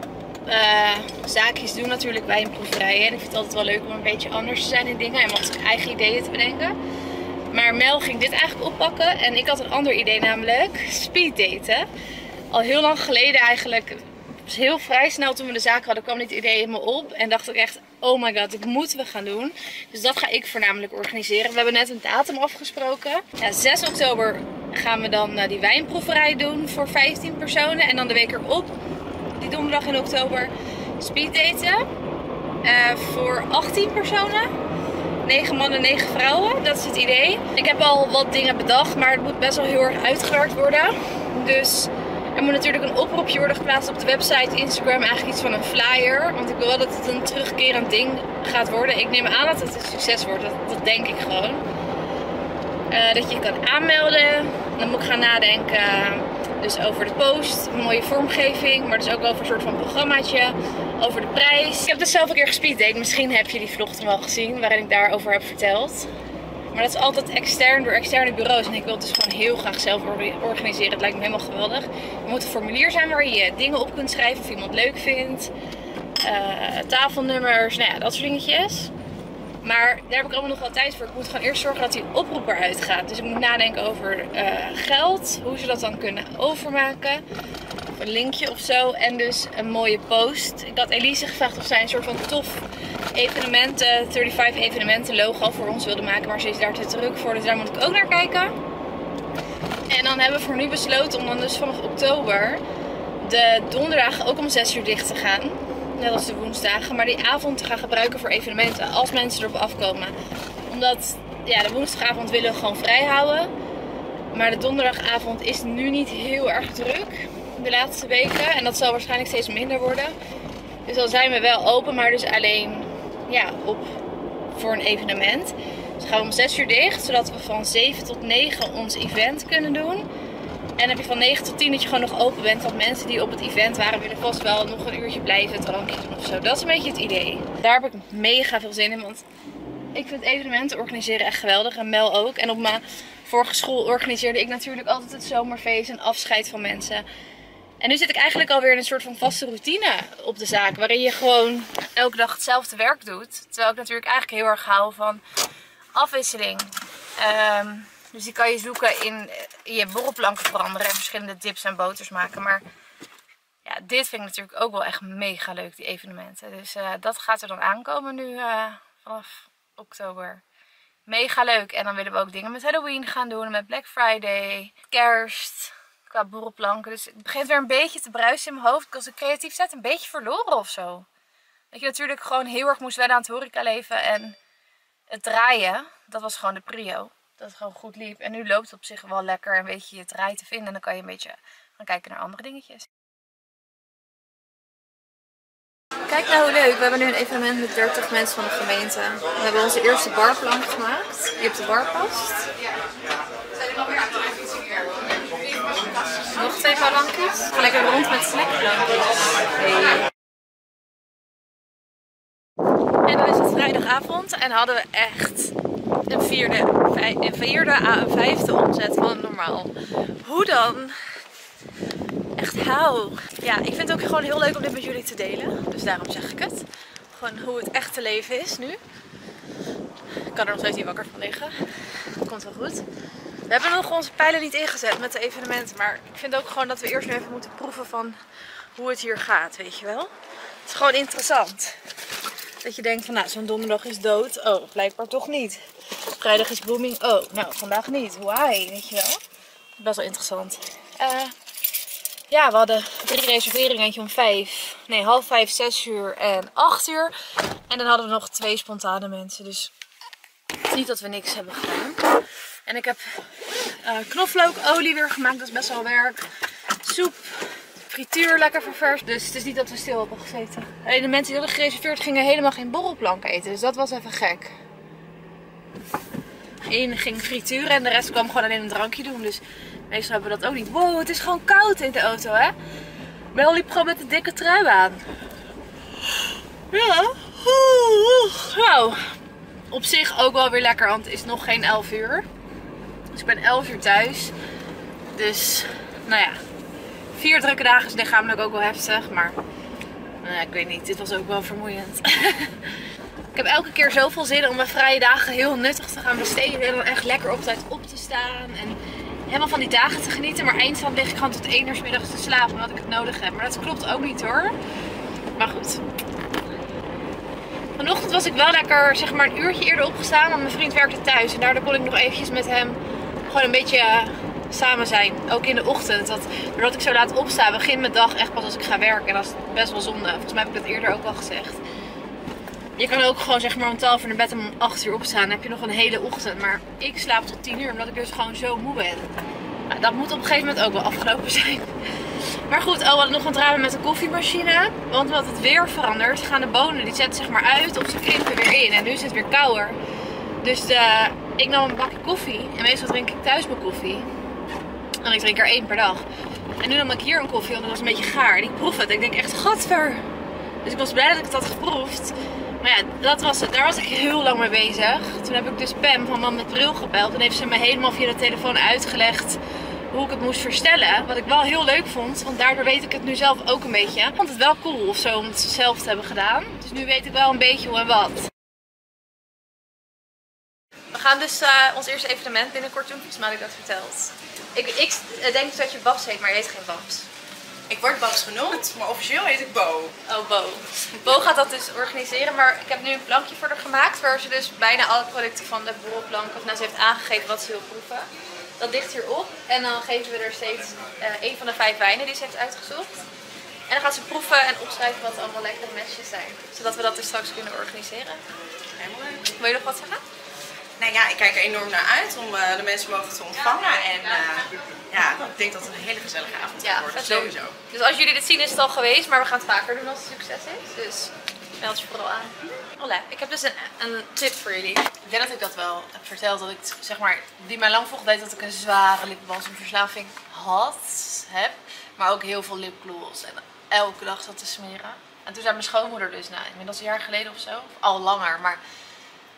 zaakjes doen natuurlijk wijnproeverijen. En ik vind het altijd wel leuk om een beetje anders te zijn in dingen. En wat eigen ideeën te bedenken. Maar Mel ging dit eigenlijk oppakken. En ik had een ander idee, namelijk speeddaten. Al heel lang geleden eigenlijk. Dus heel vrij snel toen we de zaak hadden kwam dit idee in me op. En dacht ik echt, oh my god, dit moeten we gaan doen. Dus dat ga ik voornamelijk organiseren. We hebben net een datum afgesproken. Ja, 6 oktober gaan we dan die wijnproeverij doen voor 15 personen. En dan de week erop, die donderdag in oktober, speeddaten voor 18 personen. 9 mannen, 9 vrouwen. Dat is het idee. Ik heb al wat dingen bedacht, maar het moet best wel heel erg uitgewerkt worden. Dus... Er moet natuurlijk een oproepje worden geplaatst op de website, Instagram, eigenlijk iets van een flyer. Want ik wil wel dat het een terugkerend ding gaat worden. Ik neem aan dat het een succes wordt, dat denk ik gewoon. Dat je kan aanmelden. Dan moet ik gaan nadenken dus over de post, een mooie vormgeving. Maar dus ook over een soort van programmaatje, over de prijs. Ik heb dus zelf een keer gespeeddate. Misschien heb je die vlog dan wel gezien waarin ik daarover heb verteld. Maar dat is altijd extern door externe bureaus en ik wil het dus gewoon heel graag zelf organiseren. Het lijkt me helemaal geweldig. Er moet een formulier zijn waar je dingen op kunt schrijven of iemand leuk vindt. Tafelnummers, nou ja, dat soort dingetjes. Maar daar heb ik allemaal nog wel tijd voor. Ik moet gewoon eerst zorgen dat die oproep eruit gaat. Dus ik moet nadenken over geld, hoe ze dat dan kunnen overmaken. Of een linkje of zo. En dus een mooie post. Ik had Elise gevraagd of zij een soort van tof evenementen, 35 evenementen logo voor ons wilde maken. Maar ze is daar te druk voor, dus daar moet ik ook naar kijken. En dan hebben we voor nu besloten om dan dus vanaf oktober de donderdagen ook om 6 uur dicht te gaan. Net als de woensdagen, maar die avond te gaan gebruiken voor evenementen als mensen erop afkomen. Omdat ja, de woensdagavond willen we gewoon vrij houden. Maar de donderdagavond is nu niet heel erg druk de laatste weken. En dat zal waarschijnlijk steeds minder worden. Dus dan zijn we wel open, maar dus alleen ja, voor een evenement. Dus gaan we om 6 uur dicht, zodat we van 7 tot 9 ons event kunnen doen. En dan heb je van 9 tot 10 dat je gewoon nog open bent. Want mensen die op het event waren willen vast wel nog een uurtje blijven, drankje doen of zo. Dat is een beetje het idee. Daar heb ik mega veel zin in, want ik vind evenementen organiseren echt geweldig. En Mel ook. En op mijn vorige school organiseerde ik natuurlijk altijd het zomerfeest en afscheid van mensen. En nu zit ik eigenlijk alweer in een soort van vaste routine op de zaak. Waarin je gewoon elke dag hetzelfde werk doet. Terwijl ik natuurlijk eigenlijk heel erg hou van afwisseling. Dus die kan je zoeken in je borrelplanken veranderen en verschillende dips en boters maken. Maar ja, dit vind ik natuurlijk ook wel echt mega leuk, die evenementen. Dus dat gaat er dan aankomen nu vanaf oktober. Mega leuk. En dan willen we ook dingen met Halloween gaan doen, met Black Friday, kerst, qua borrelplanken. Dus het begint weer een beetje te bruisen in mijn hoofd. Ik was de creativiteit een beetje verloren of zo. Dat je natuurlijk gewoon heel erg moest wennen aan het horecaleven en het draaien. Dat was gewoon de prio. Dat het gewoon goed liep. En nu loopt het op zich wel lekker en weet je je draai te vinden. En dan kan je een beetje gaan kijken naar andere dingetjes. Kijk nou hoe leuk. We hebben nu een evenement met 30 mensen van de gemeente. We hebben onze eerste barplank gemaakt. Die op de bar past. Nog twee palankjes. Lekker rond met snackplankjes. En dan is het vrijdagavond en hadden we echt een vijfde omzet van normaal. Hoe dan? Echt hou. Ja, ik vind het ook gewoon heel leuk om dit met jullie te delen. Dus daarom zeg ik het. Gewoon hoe het echte leven is nu. Ik kan er nog steeds niet wakker van liggen. Dat komt wel goed. We hebben nog onze pijlen niet ingezet met de evenementen. Maar ik vind ook gewoon dat we eerst nu even moeten proeven van hoe het hier gaat, weet je wel. Het is gewoon interessant. Dat je denkt van nou, zo'n donderdag is dood. Oh, blijkbaar toch niet. Vrijdag is blooming. Oh, nou vandaag niet. Why? Weet je wel. Best wel interessant. Ja, we hadden 3 reserveringen. Eentje om 5, 6 uur en 8 uur. En dan hadden we nog 2 spontane mensen. Dus het is niet dat we niks hebben gedaan. En ik heb knoflookolie weer gemaakt. Dat is best wel werk. Soep. Frituur lekker ververs. Dus het is niet dat we stil hebben gezeten. Alleen de mensen die hadden gereserveerd gingen helemaal geen borrelplank eten. Dus dat was even gek. Eén ging frituren en de rest kwam gewoon alleen een drankje doen. Dus meestal hebben we dat ook niet. Wow, het is gewoon koud in de auto, hè? Mel liep gewoon met een dikke trui aan. Ja. Nou, op zich ook wel weer lekker, want het is nog geen 11 uur. Dus ik ben 11 uur thuis. Dus, nou ja. 4 drukke dagen is lichamelijk ook wel heftig, maar ik weet niet, dit was ook wel vermoeiend. Ik heb elke keer zoveel zin om mijn vrije dagen heel nuttig te gaan besteden en dan echt lekker op tijd op te staan en helemaal van die dagen te genieten. Maar eindstand lig ik gewoon tot 1 uur 's middags te slapen omdat ik het nodig heb. Maar dat klopt ook niet hoor. Maar goed. Vanochtend was ik wel lekker zeg maar een uurtje eerder opgestaan, want mijn vriend werkte thuis en daardoor kon ik nog eventjes met hem gewoon een beetje samen zijn, ook in de ochtend. Doordat ik zo laat opsta, begin mijn dag echt pas als ik ga werken. En dat is best wel zonde. Volgens mij heb ik dat eerder ook al gezegd. Je kan ook gewoon zeg maar om 12 uur naar bed en om 8 uur opstaan. Dan heb je nog een hele ochtend. Maar ik slaap tot 10 uur, omdat ik dus gewoon zo moe ben. Nou, dat moet op een gegeven moment ook wel afgelopen zijn. Maar goed, oh, we hadden nog een drama met de koffiemachine. Want omdat het weer verandert, gaan de bonen, die zetten zeg maar uit of ze krimpen weer in. En nu is het weer kouder. Dus ik nam een bakje koffie. En meestal drink ik thuis mijn koffie. En ik drink er 1 per dag. En nu nam ik hier een koffie, want dat was een beetje gaar. En ik proef het. Ik denk echt, gadver. Dus ik was blij dat ik het had geproefd. Maar ja, dat was het. Daar was ik heel lang mee bezig. Toen heb ik dus Pam van Man met Bril gebeld. En heeft ze me helemaal via de telefoon uitgelegd hoe ik het moest verstellen. Wat ik wel heel leuk vond, want daardoor weet ik het nu zelf ook een beetje. Ik vond het wel cool of zo om het zelf te hebben gedaan. Dus nu weet ik wel een beetje hoe en wat. We gaan dus ons eerste evenement binnenkort doen. Volgens mij had ik dat verteld. Ik denk dat je Babs heet, maar je heet geen Babs. Ik word Babs genoemd, maar officieel heet ik Bo. Oh, Bo. Bo gaat dat dus organiseren, maar ik heb nu een plankje voor haar gemaakt. Waar ze dus bijna alle producten van de borrelplank, of nou ze heeft aangegeven wat ze wil proeven. Dat ligt hierop en dan geven we er steeds één van de 5 wijnen die ze heeft uitgezocht. En dan gaat ze proeven en opschrijven wat allemaal lekkere matches zijn. Zodat we dat dus straks kunnen organiseren. Helemaal leuk. Wil je nog wat zeggen? Nou ja, ik kijk er enorm naar uit om de mensen mogen te ontvangen en ja, ik denk dat het een hele gezellige avond wordt, ja, sowieso. Dus als jullie dit zien is het al geweest, maar we gaan het vaker doen als het succes is, dus meld je vooral aan. Hola, ik heb dus een tip voor jullie. Ik denk dat ik dat wel heb verteld, dat ik zeg maar, die mij lang volgde deed dat ik een zware lipbalsemverslaving heb, maar ook heel veel lipgloss en elke dag zat te smeren. En toen zei mijn schoonmoeder dus, nou inmiddels een jaar geleden of zo, of al langer, maar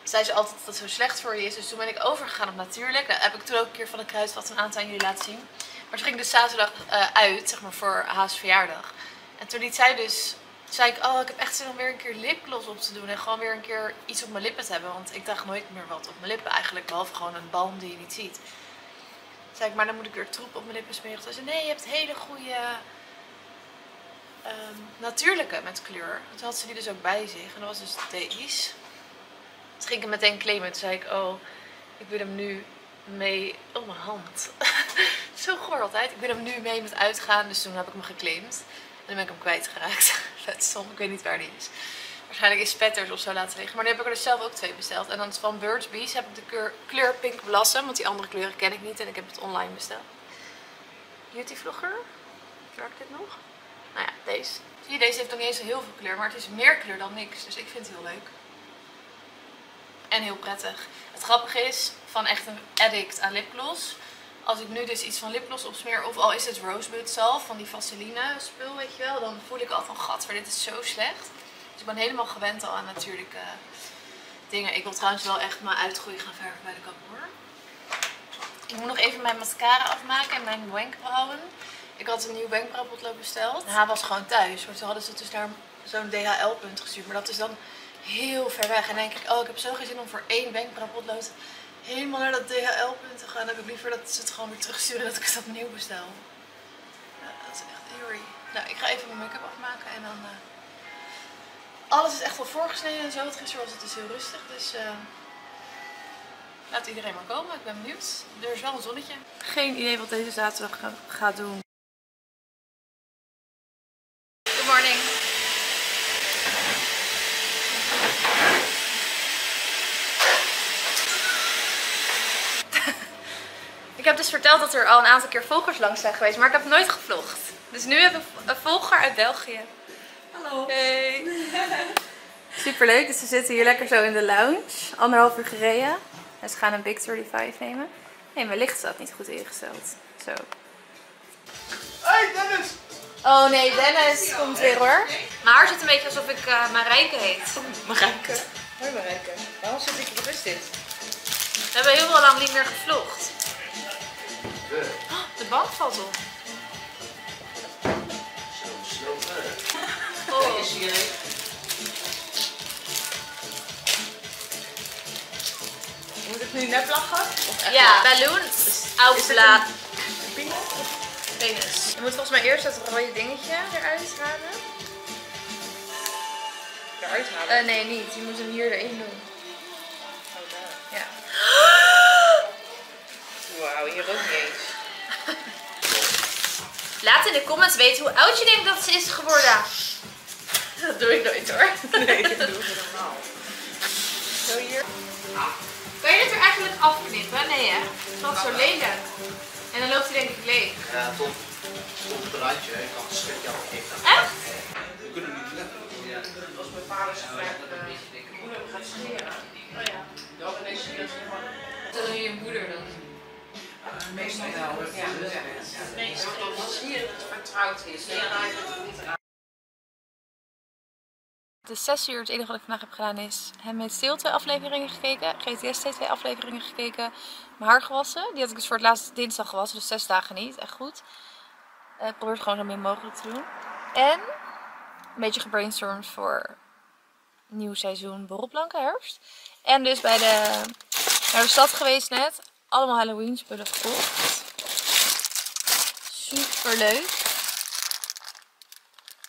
zei ze altijd dat het zo slecht voor je is. Dus toen ben ik overgegaan op natuurlijk. Dat heb ik toen ook een keer van de kruidvat een aantal aan jullie laten zien. Maar toen ging ik dus zaterdag uit, zeg maar, voor Haas verjaardag. En toen liet zij dus, zei ik, oh, ik heb echt zin om weer een keer lipgloss op te doen. En gewoon weer een keer iets op mijn lippen te hebben. Want ik dacht nooit meer wat op mijn lippen eigenlijk. Behalve gewoon een balm die je niet ziet. zei ik, maar dan moet ik weer troep op mijn lippen smeren. Toen zei ze, nee, je hebt hele goede natuurlijke met kleur. Toen had ze die dus ook bij zich. En dat was dus deze. Toen ging ik hem meteen claimen. Toen zei ik, oh, ik wil hem nu mee... Oh, mijn hand. Zo goor altijd. Ik wil hem nu mee met uitgaan. Dus toen heb ik hem geclaimd. En dan ben ik hem kwijtgeraakt. Let's stom. Ik weet niet waar die is. Waarschijnlijk is Petters of zo laten liggen. Maar nu heb ik er dus zelf ook twee besteld. En dan van Birds Bees heb ik de kleur Pink Blossom. Want die andere kleuren ken ik niet. En ik heb het online besteld. Beauty Vlogger. Draag ik dit nog? Nou ja, deze. Zie je, deze heeft nog niet eens heel veel kleur. Maar het is meer kleur dan niks. Dus ik vind het heel leuk. En heel prettig. Het grappige is, van echt een addict aan lipgloss. Als ik nu dus iets van lipgloss opsmeer, of al is het Rosebud Salve van die Vaseline spul, weet je wel. Dan voel ik al van, gat, maar dit is zo slecht. Dus ik ben helemaal gewend al aan natuurlijke dingen. Ik wil trouwens wel echt mijn uitgroei gaan verven bij de kapper. Ik moet nog even mijn mascara afmaken en mijn wenkbrauwen. Ik had een nieuw wenkbrauwpotlood besteld. Hij was gewoon thuis. Maar toen hadden ze dus naar zo'n DHL-punt gestuurd. Maar dat is dan heel ver weg. En dan denk ik, oh, ik heb zo geen zin om voor één wenkbrauwpotlood helemaal naar dat DHL-punt te gaan. Dan heb ik liever dat ze het gewoon weer terugsturen dat ik het opnieuw bestel. Dat is echt eerie. Nou, ik ga even mijn make-up afmaken en dan... Alles is echt wel voorgesneden en zo. Gisteren was het dus heel rustig. Dus laat iedereen maar komen. Ik ben benieuwd. Er is wel een zonnetje. Geen idee wat deze zaterdag gaat doen. Good morning. Ik heb dus verteld dat er al een aantal keer volgers langs zijn geweest. Maar ik heb nooit gevlogd. Dus nu heb ik een volger uit België. Hallo. Hey. Superleuk, dus we zitten hier lekker zo in de lounge. 1,5 uur gereden. En ze gaan een Big 35 nemen. Nee, mijn licht staat niet goed ingesteld. Zo. Hey Dennis! Oh nee, Dennis komt weer hoor. Mijn haar zit een beetje alsof ik Marijke heet. Oh, Marijke. Hoi Marijke. Waarom zit ik op dit? We hebben heel lang niet meer gevlogd. Oh, de bank valt op. Oh. Moet ik nu net lachen? Ja, balloon, outlaat. Penis. Je moet volgens mij eerst dat rode dingetje eruit halen. Eruit halen? Nee, niet. Je moet hem hier erin doen. Oh, daar. Ja. Wauw, hier ook niet eens. Laat in de comments weten hoe oud je denkt dat ze is geworden. Dat doe ik nooit hoor. Nee, dat doe ik normaal. Zo hier. Kan je dit er eigenlijk afknippen? Nee hè? Het valt zo lelijk. En dan loopt hij denk ik leeg. Ja, tot het randje. Ik kan het stukje al even. Echt? We kunnen niet letten. Als mijn vader zegt dat een beetje dikke moeder gaat scheren. Oh ja. Dan ineens zie je dat gewoon. Wat wil je moeder dan? Meestal wel. Ja, meestal. Als hier het vertrouwd is, dan raak je het niet aan. Het is 6 uur. Het enige wat ik vandaag heb gedaan is Handmade Steel 2 afleveringen gekeken. GTS 2 afleveringen gekeken. Mijn haar gewassen. Die had ik dus voor het laatst dinsdag gewassen. Dus 6 dagen niet. Echt goed. Ik probeer het gewoon zo min mogelijk te doen. En een beetje gebrainstormd voor nieuw seizoen borrelplanken herfst. En dus naar de stad geweest net. Allemaal Halloween spullen gekocht. Super leuk.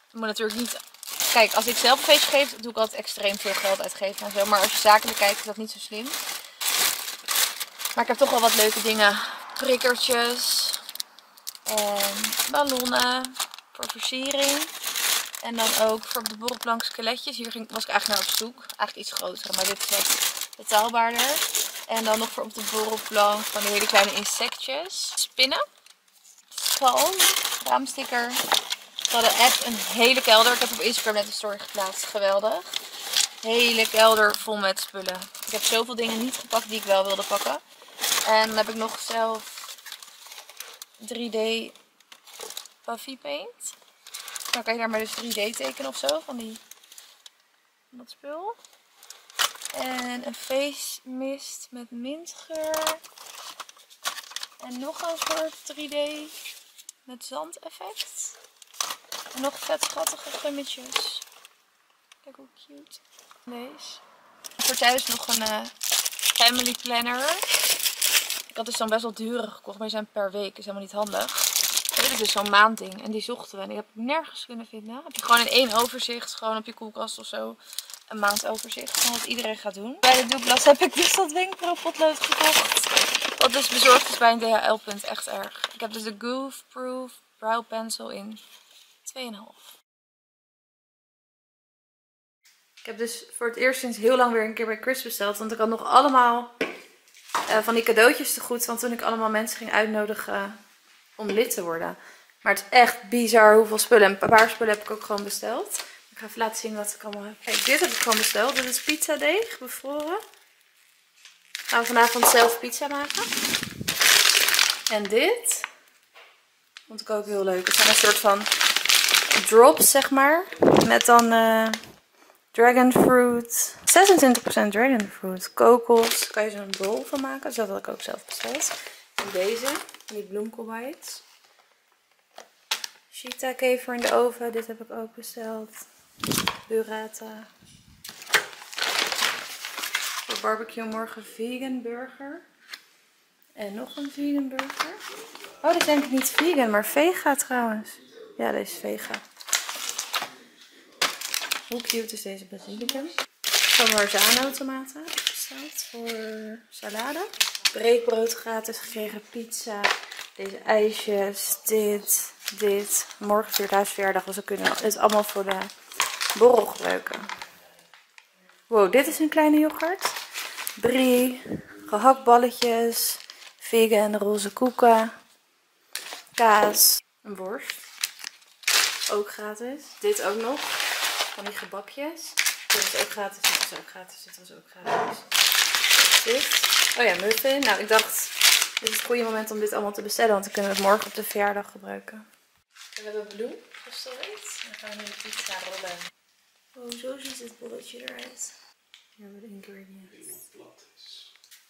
Ik moet natuurlijk niet... Kijk, als ik zelf een feestje geef, doe ik altijd extreem veel geld uitgeven en zo. Maar als je zakelijk kijkt, is dat niet zo slim. Maar ik heb toch wel wat leuke dingen. Prikkertjes. En ballonnen. Voor versiering. En dan ook voor de borrelplank skeletjes. Hier was ik eigenlijk naar op zoek. Eigenlijk iets groter, maar dit is wat betaalbaarder. En dan nog voor op de borrelplank van die hele kleine insectjes. Spinnen. Schaal. Raamsticker. We hadden echt een hele kelder. Ik heb op Instagram net een story geplaatst. Geweldig. Hele kelder vol met spullen. Ik heb zoveel dingen niet gepakt die ik wel wilde pakken. En dan heb ik nog zelf 3D puffy paint. Dan kan je daar maar dus 3D tekenen of zo van die dat spul. En een face mist met mintgeur. En nog een soort 3D met zandeffect. En nog vet schattige gummetjes. Kijk hoe cute. Deze. Voor thuis nog een family planner. Ik had dus dan best wel dure gekocht, maar die zijn per week. Is helemaal niet handig. Dat is dus zo'n maandding. En die zochten we. En die heb ik nergens kunnen vinden. Heb je gewoon in één overzicht. Gewoon op je koelkast of zo. Een maandoverzicht. Van wat iedereen gaat doen. Bij de Douglas heb ik dus dat wenkbrauwpotlood gekocht. Wat dus bezorgd is bij een DHL-punt. Echt erg. Ik heb dus de Goof Proof Brow Pencil in 2,5. Ik heb dus voor het eerst sinds heel lang weer een keer bij Chris besteld. Want ik had nog allemaal van die cadeautjes te goed. Want toen ik allemaal mensen ging uitnodigen om lid te worden. Maar het is echt bizar hoeveel spullen. Een paar spullen heb ik ook gewoon besteld. Ik ga even laten zien wat ik allemaal heb. Kijk, dit heb ik gewoon besteld. Dit is pizzadeeg, bevroren. Gaan we vanavond zelf pizza maken. En dit vond ik ook heel leuk. Het zijn een soort van drops, zeg maar. Met dan dragonfruit. 26% dragonfruit. Kokos. Kan je zo'n bol van maken. Dus dat had ik ook zelf besteld. En deze. Die bloemkoolbites. Shiitake-kever in de oven. Dit heb ik ook besteld. Burrata. Voor barbecue morgen vegan burger. En nog een vegan burger. Oh, dit is denk ik niet vegan, maar vega trouwens. Ja, deze is vega. Hoe cute is deze basilicum? Van Marzano tomaten heb ik besteld voor salade. Breekbrood gratis gekregen, pizza, deze ijsjes, dit. Morgen is weer thuisverjaardag, dus we kunnen het allemaal voor de borrel gebruiken. Wow, dit is een kleine yoghurt. 3 gehaktballetjes, vegan roze koeken, kaas, een worst. Ook gratis. Dit ook nog, van die gebakjes. Dit is ook gratis, dit is ook gratis, dit was ook gratis. Dit. Oh ja, muffin. Nou, ik dacht, dit is het goede moment om dit allemaal te bestellen, want dan kunnen we het morgen op de verjaardag gebruiken. We hebben bloem gestoord. Dan gaan we nu de pizza rollen. Oh, zo ziet het bolletje eruit. Hier hebben we de ingrediënten.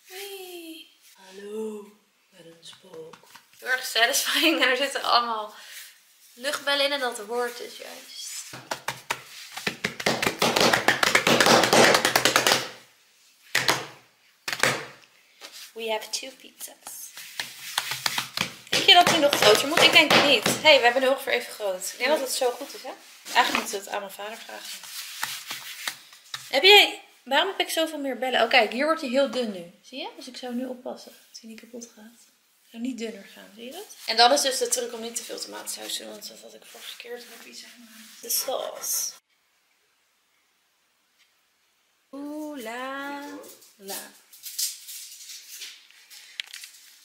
Hey! Hallo, met een spook. Heel erg satisfying en er zitten allemaal luchtbellen in en dat woord is juist. We have 2 pizzas. Denk je dat die nog groter moet? Ik denk het niet. Hé, we hebben de hoogver even groot. Ik denk dat het zo goed is, hè? Eigenlijk moeten we het aan mijn vader vragen. Heb jij... Waarom heb ik zoveel meer bellen? Oh, kijk, hier wordt hij heel dun nu. Zie je? Dus ik zou nu oppassen dat hij niet kapot gaat. Ik zou niet dunner gaan, zie je dat? En dat is dus de truc om niet te veel tomatensaus te doen, want dat had ik vorige keer toen ik pizza gemaakt. De saus. Oeh, la, la.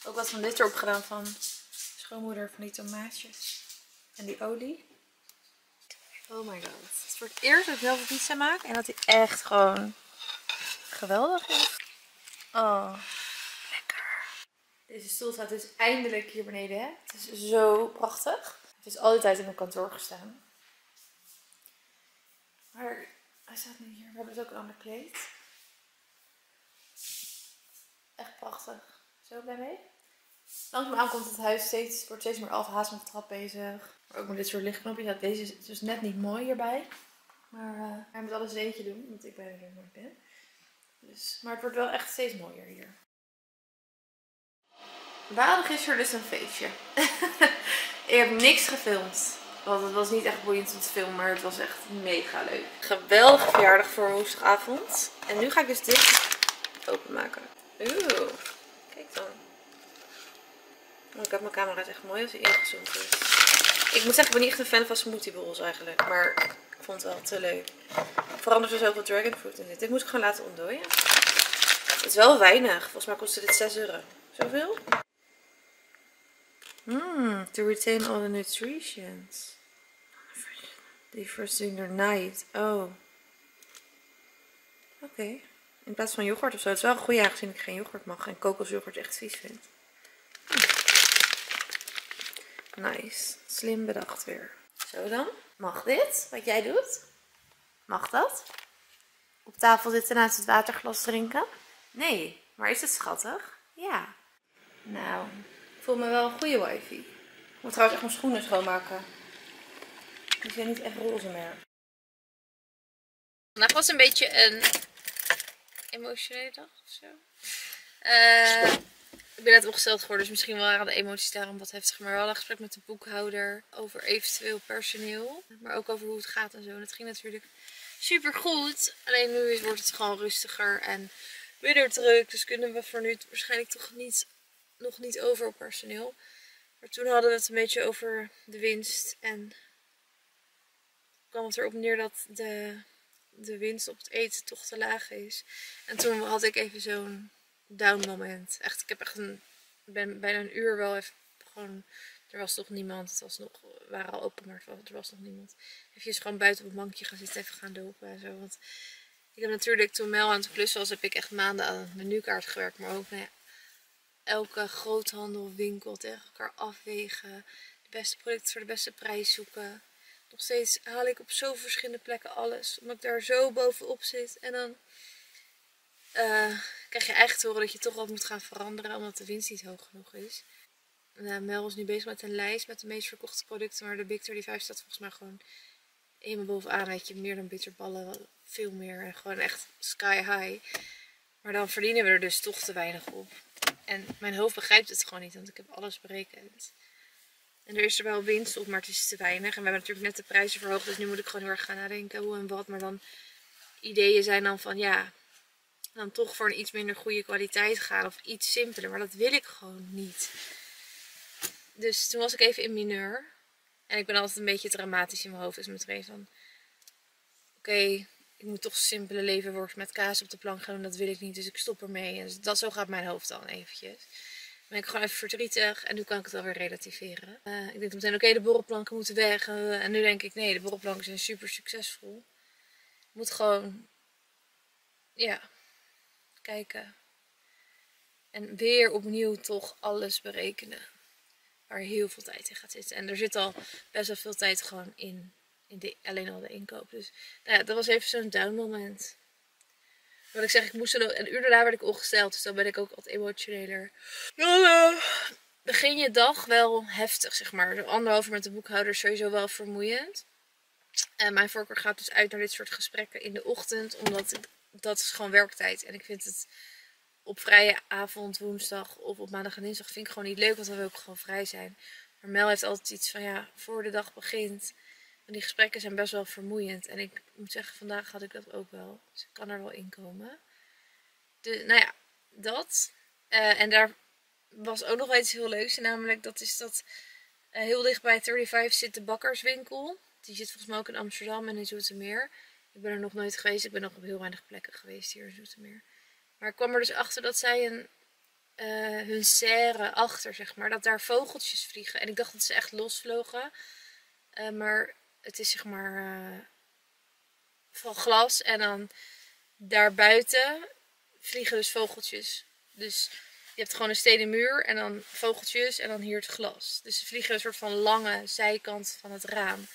Ook wat van dit erop gedaan van schoonmoeder van die tomaatjes en die olie. Oh my god. Het is voor het eerst dat ik zelf een pizza maak en dat die echt gewoon geweldig is. Oh, lekker. Deze stoel staat dus eindelijk hier beneden, hè? Het is zo prachtig. Het is al die tijd in mijn kantoor gestaan. Maar hij staat nu hier. We hebben het ook een ander kleed. Echt prachtig. Zo blij mee. Langzaam komt het huis steeds, wordt steeds meer alverhaast met de trap bezig. Maar ook met dit soort lichtknopjes. Nou, deze is dus net niet mooi hierbij. Maar hij moet alles eentje doen, want ik ben er nooit ben. Dus, maar het wordt wel echt steeds mooier hier. We hadden gisteren dus een feestje. Ik heb niks gefilmd. Want het was niet echt boeiend om te filmen, maar het was echt mega leuk. Geweldig verjaardag voor woensdagavond. En nu ga ik dus dit openmaken. Oeh. Dan. Ik heb mijn camera echt mooi als hij ingezoomd is. Ik moet zeggen, ik ben niet echt een fan van smoothie bowls eigenlijk. Maar ik vond het wel te leuk. Vooral omdat er zoveel dragonfruit in zit. Dit moet ik gewoon laten ontdooien. Het is wel weinig. Volgens mij kostte dit €6. Zoveel? To retain all the nutrients. Die first thing the night. Oh. Oké. In plaats van yoghurt of zo. Het is wel een goede aangezien ik geen yoghurt mag. En kokosyoghurt echt vies vind. Nice. Slim bedacht weer. Zo dan. Mag dit? Wat jij doet? Mag dat? Op tafel zitten naast het waterglas drinken? Nee. Maar is het schattig? Ja. Nou. Ik voel me wel een goede wifi. Ik moet trouwens echt mijn schoenen schoonmaken. Die zijn niet echt roze meer. Nou, was een beetje een... emotionele dag of zo. Ik ben net ongesteld geworden, dus misschien waren de emoties daarom wat heftig. Maar wel een gesprek met de boekhouder over eventueel personeel. Maar ook over hoe het gaat en zo. En het ging natuurlijk super goed. Alleen nu wordt het gewoon rustiger en minder druk. Dus kunnen we voor nu waarschijnlijk toch nog niet over op personeel. Maar toen hadden we het een beetje over de winst. En kwam het erop neer dat de winst op het eten toch te laag is. En toen had ik even zo'n down moment. Echt, ik heb echt ben bijna een uur wel even gewoon... Er was toch niemand. We waren al open, maar er was nog niemand. Even gewoon buiten op het bankje gaan zitten, even gaan dopen en zo. Want ik heb natuurlijk, toen Mel aan het klussen was, heb ik echt maanden aan een menukaart gewerkt. Maar ook, nou ja, elke groothandel, winkel, tegen elkaar afwegen. De beste producten voor de beste prijs zoeken. Nog steeds haal ik op zoveel verschillende plekken alles. Omdat ik daar zo bovenop zit. En dan krijg je echt te horen dat je toch wat moet gaan veranderen. Omdat de winst niet hoog genoeg is. Mel is nu bezig met een lijst met de meest verkochte producten. Maar de Big 35 staat volgens mij gewoon helemaal bovenaan. Weet je, meer dan bitterballen. Veel meer. En gewoon echt sky high. Maar dan verdienen we er dus toch te weinig op. En mijn hoofd begrijpt het gewoon niet. Want ik heb alles berekend. En er is er wel winst op, maar het is te weinig. En we hebben natuurlijk net de prijzen verhoogd. Dus nu moet ik gewoon heel erg gaan nadenken hoe en wat. Maar dan ideeën zijn dan van ja, dan toch voor een iets minder goede kwaliteit gaan. Of iets simpeler. Maar dat wil ik gewoon niet. Dus toen was ik even in mineur. En ik ben altijd een beetje dramatisch in mijn hoofd. Dus meteen van oké, ik moet toch simpele leverworst met kaas op de plank gaan doen. Dat wil ik niet. Dus ik stop ermee. En dat, zo gaat mijn hoofd dan eventjes. Dan ben ik gewoon even verdrietig en nu kan ik het alweer relativeren. Ik denk meteen, oké, de borrelplanken moeten weg. En nu denk ik, nee, de borrelplanken zijn super succesvol. Ik moet gewoon, ja, kijken. En weer opnieuw toch alles berekenen. Waar heel veel tijd in gaat zitten. En er zit al best wel veel tijd gewoon in alleen al de inkoop. Dus nou ja, dat was even zo'n down moment. Wat ik zeg, ik moest een uur daarna werd ik ongesteld. Dus dan ben ik ook wat emotioneler. Begin je dag wel heftig, zeg maar. Anderhalf uur met de boekhouder is sowieso wel vermoeiend. En mijn voorkeur gaat dus uit naar dit soort gesprekken in de ochtend. Omdat dat is gewoon werktijd. En ik vind het op vrije avond, woensdag of op maandag en dinsdag vind ik gewoon niet leuk. Want dan wil ik gewoon vrij zijn. Maar Mel heeft altijd iets van ja, voor de dag begint. En die gesprekken zijn best wel vermoeiend. En ik moet zeggen, vandaag had ik dat ook wel. Dus ik kan er wel in komen. Dus, nou ja, dat. En daar was ook nog wel iets heel leuks. En namelijk, dat is dat heel dicht bij 35 zit de bakkerswinkel. Die zit volgens mij ook in Amsterdam en in Zoetermeer. Ik ben er nog nooit geweest. Ik ben nog op heel weinig plekken geweest hier in Zoetermeer. Maar ik kwam er dus achter dat zij hun serre achter, zeg maar. Dat daar vogeltjes vliegen. En ik dacht dat ze echt losvlogen. Maar... Het is zeg maar van glas en dan daarbuiten vliegen dus vogeltjes. Dus je hebt gewoon een stenen muur en dan vogeltjes en dan hier het glas. Dus ze vliegen een soort van lange zijkant van het raam.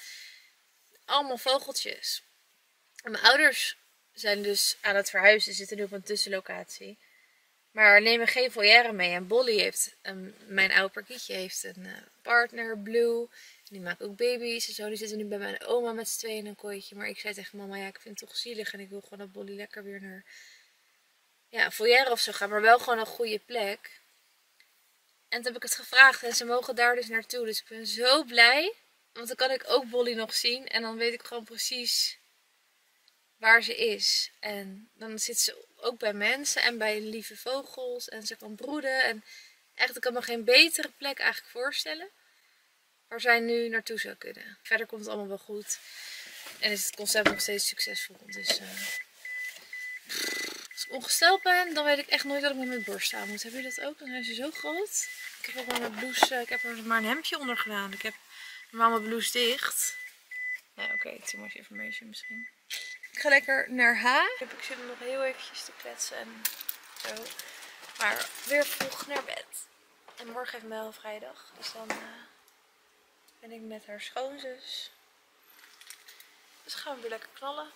Allemaal vogeltjes. En mijn ouders zijn dus aan het verhuizen, zitten nu op een tussenlocatie. Maar nemen geen volière mee. En Bolly heeft, mijn oude parkietje, heeft een partner, Blue. Die maakt ook baby's en zo. Die zitten nu bij mijn oma met z'n tweeën in een kooitje. Maar ik zei tegen mama, ja, ik vind het toch zielig. En ik wil gewoon dat Bolly lekker weer naar ja, een volière of zo gaan. Maar wel gewoon een goede plek. En toen heb ik het gevraagd. En ze mogen daar dus naartoe. Dus ik ben zo blij. Want dan kan ik ook Bolly nog zien. En dan weet ik gewoon precies waar ze is. En dan zit ze ook bij mensen en bij lieve vogels. En ze kan broeden. En echt, ik kan me geen betere plek eigenlijk voorstellen. Waar zij nu naartoe zou kunnen. Verder komt het allemaal wel goed. En is het concept nog steeds succesvol. Dus als ik ongesteld ben, dan weet ik echt nooit dat ik me met borsten aan moet. Hebben jullie dat ook? Dan zijn ze zo groot. Ik heb ook maar mijn blouse. Ik heb er maar een hemdje onder gedaan. Ik heb normaal mijn blouse dicht. Nee, oké, too much information misschien. Ik ga lekker naar H. Ik zit nog heel eventjes te kletsen en zo. Maar weer vroeg naar bed. En morgen heeft Mel vrijdag. Dus dan ben ik met haar schoonzus. Dus gaan we weer lekker knallen.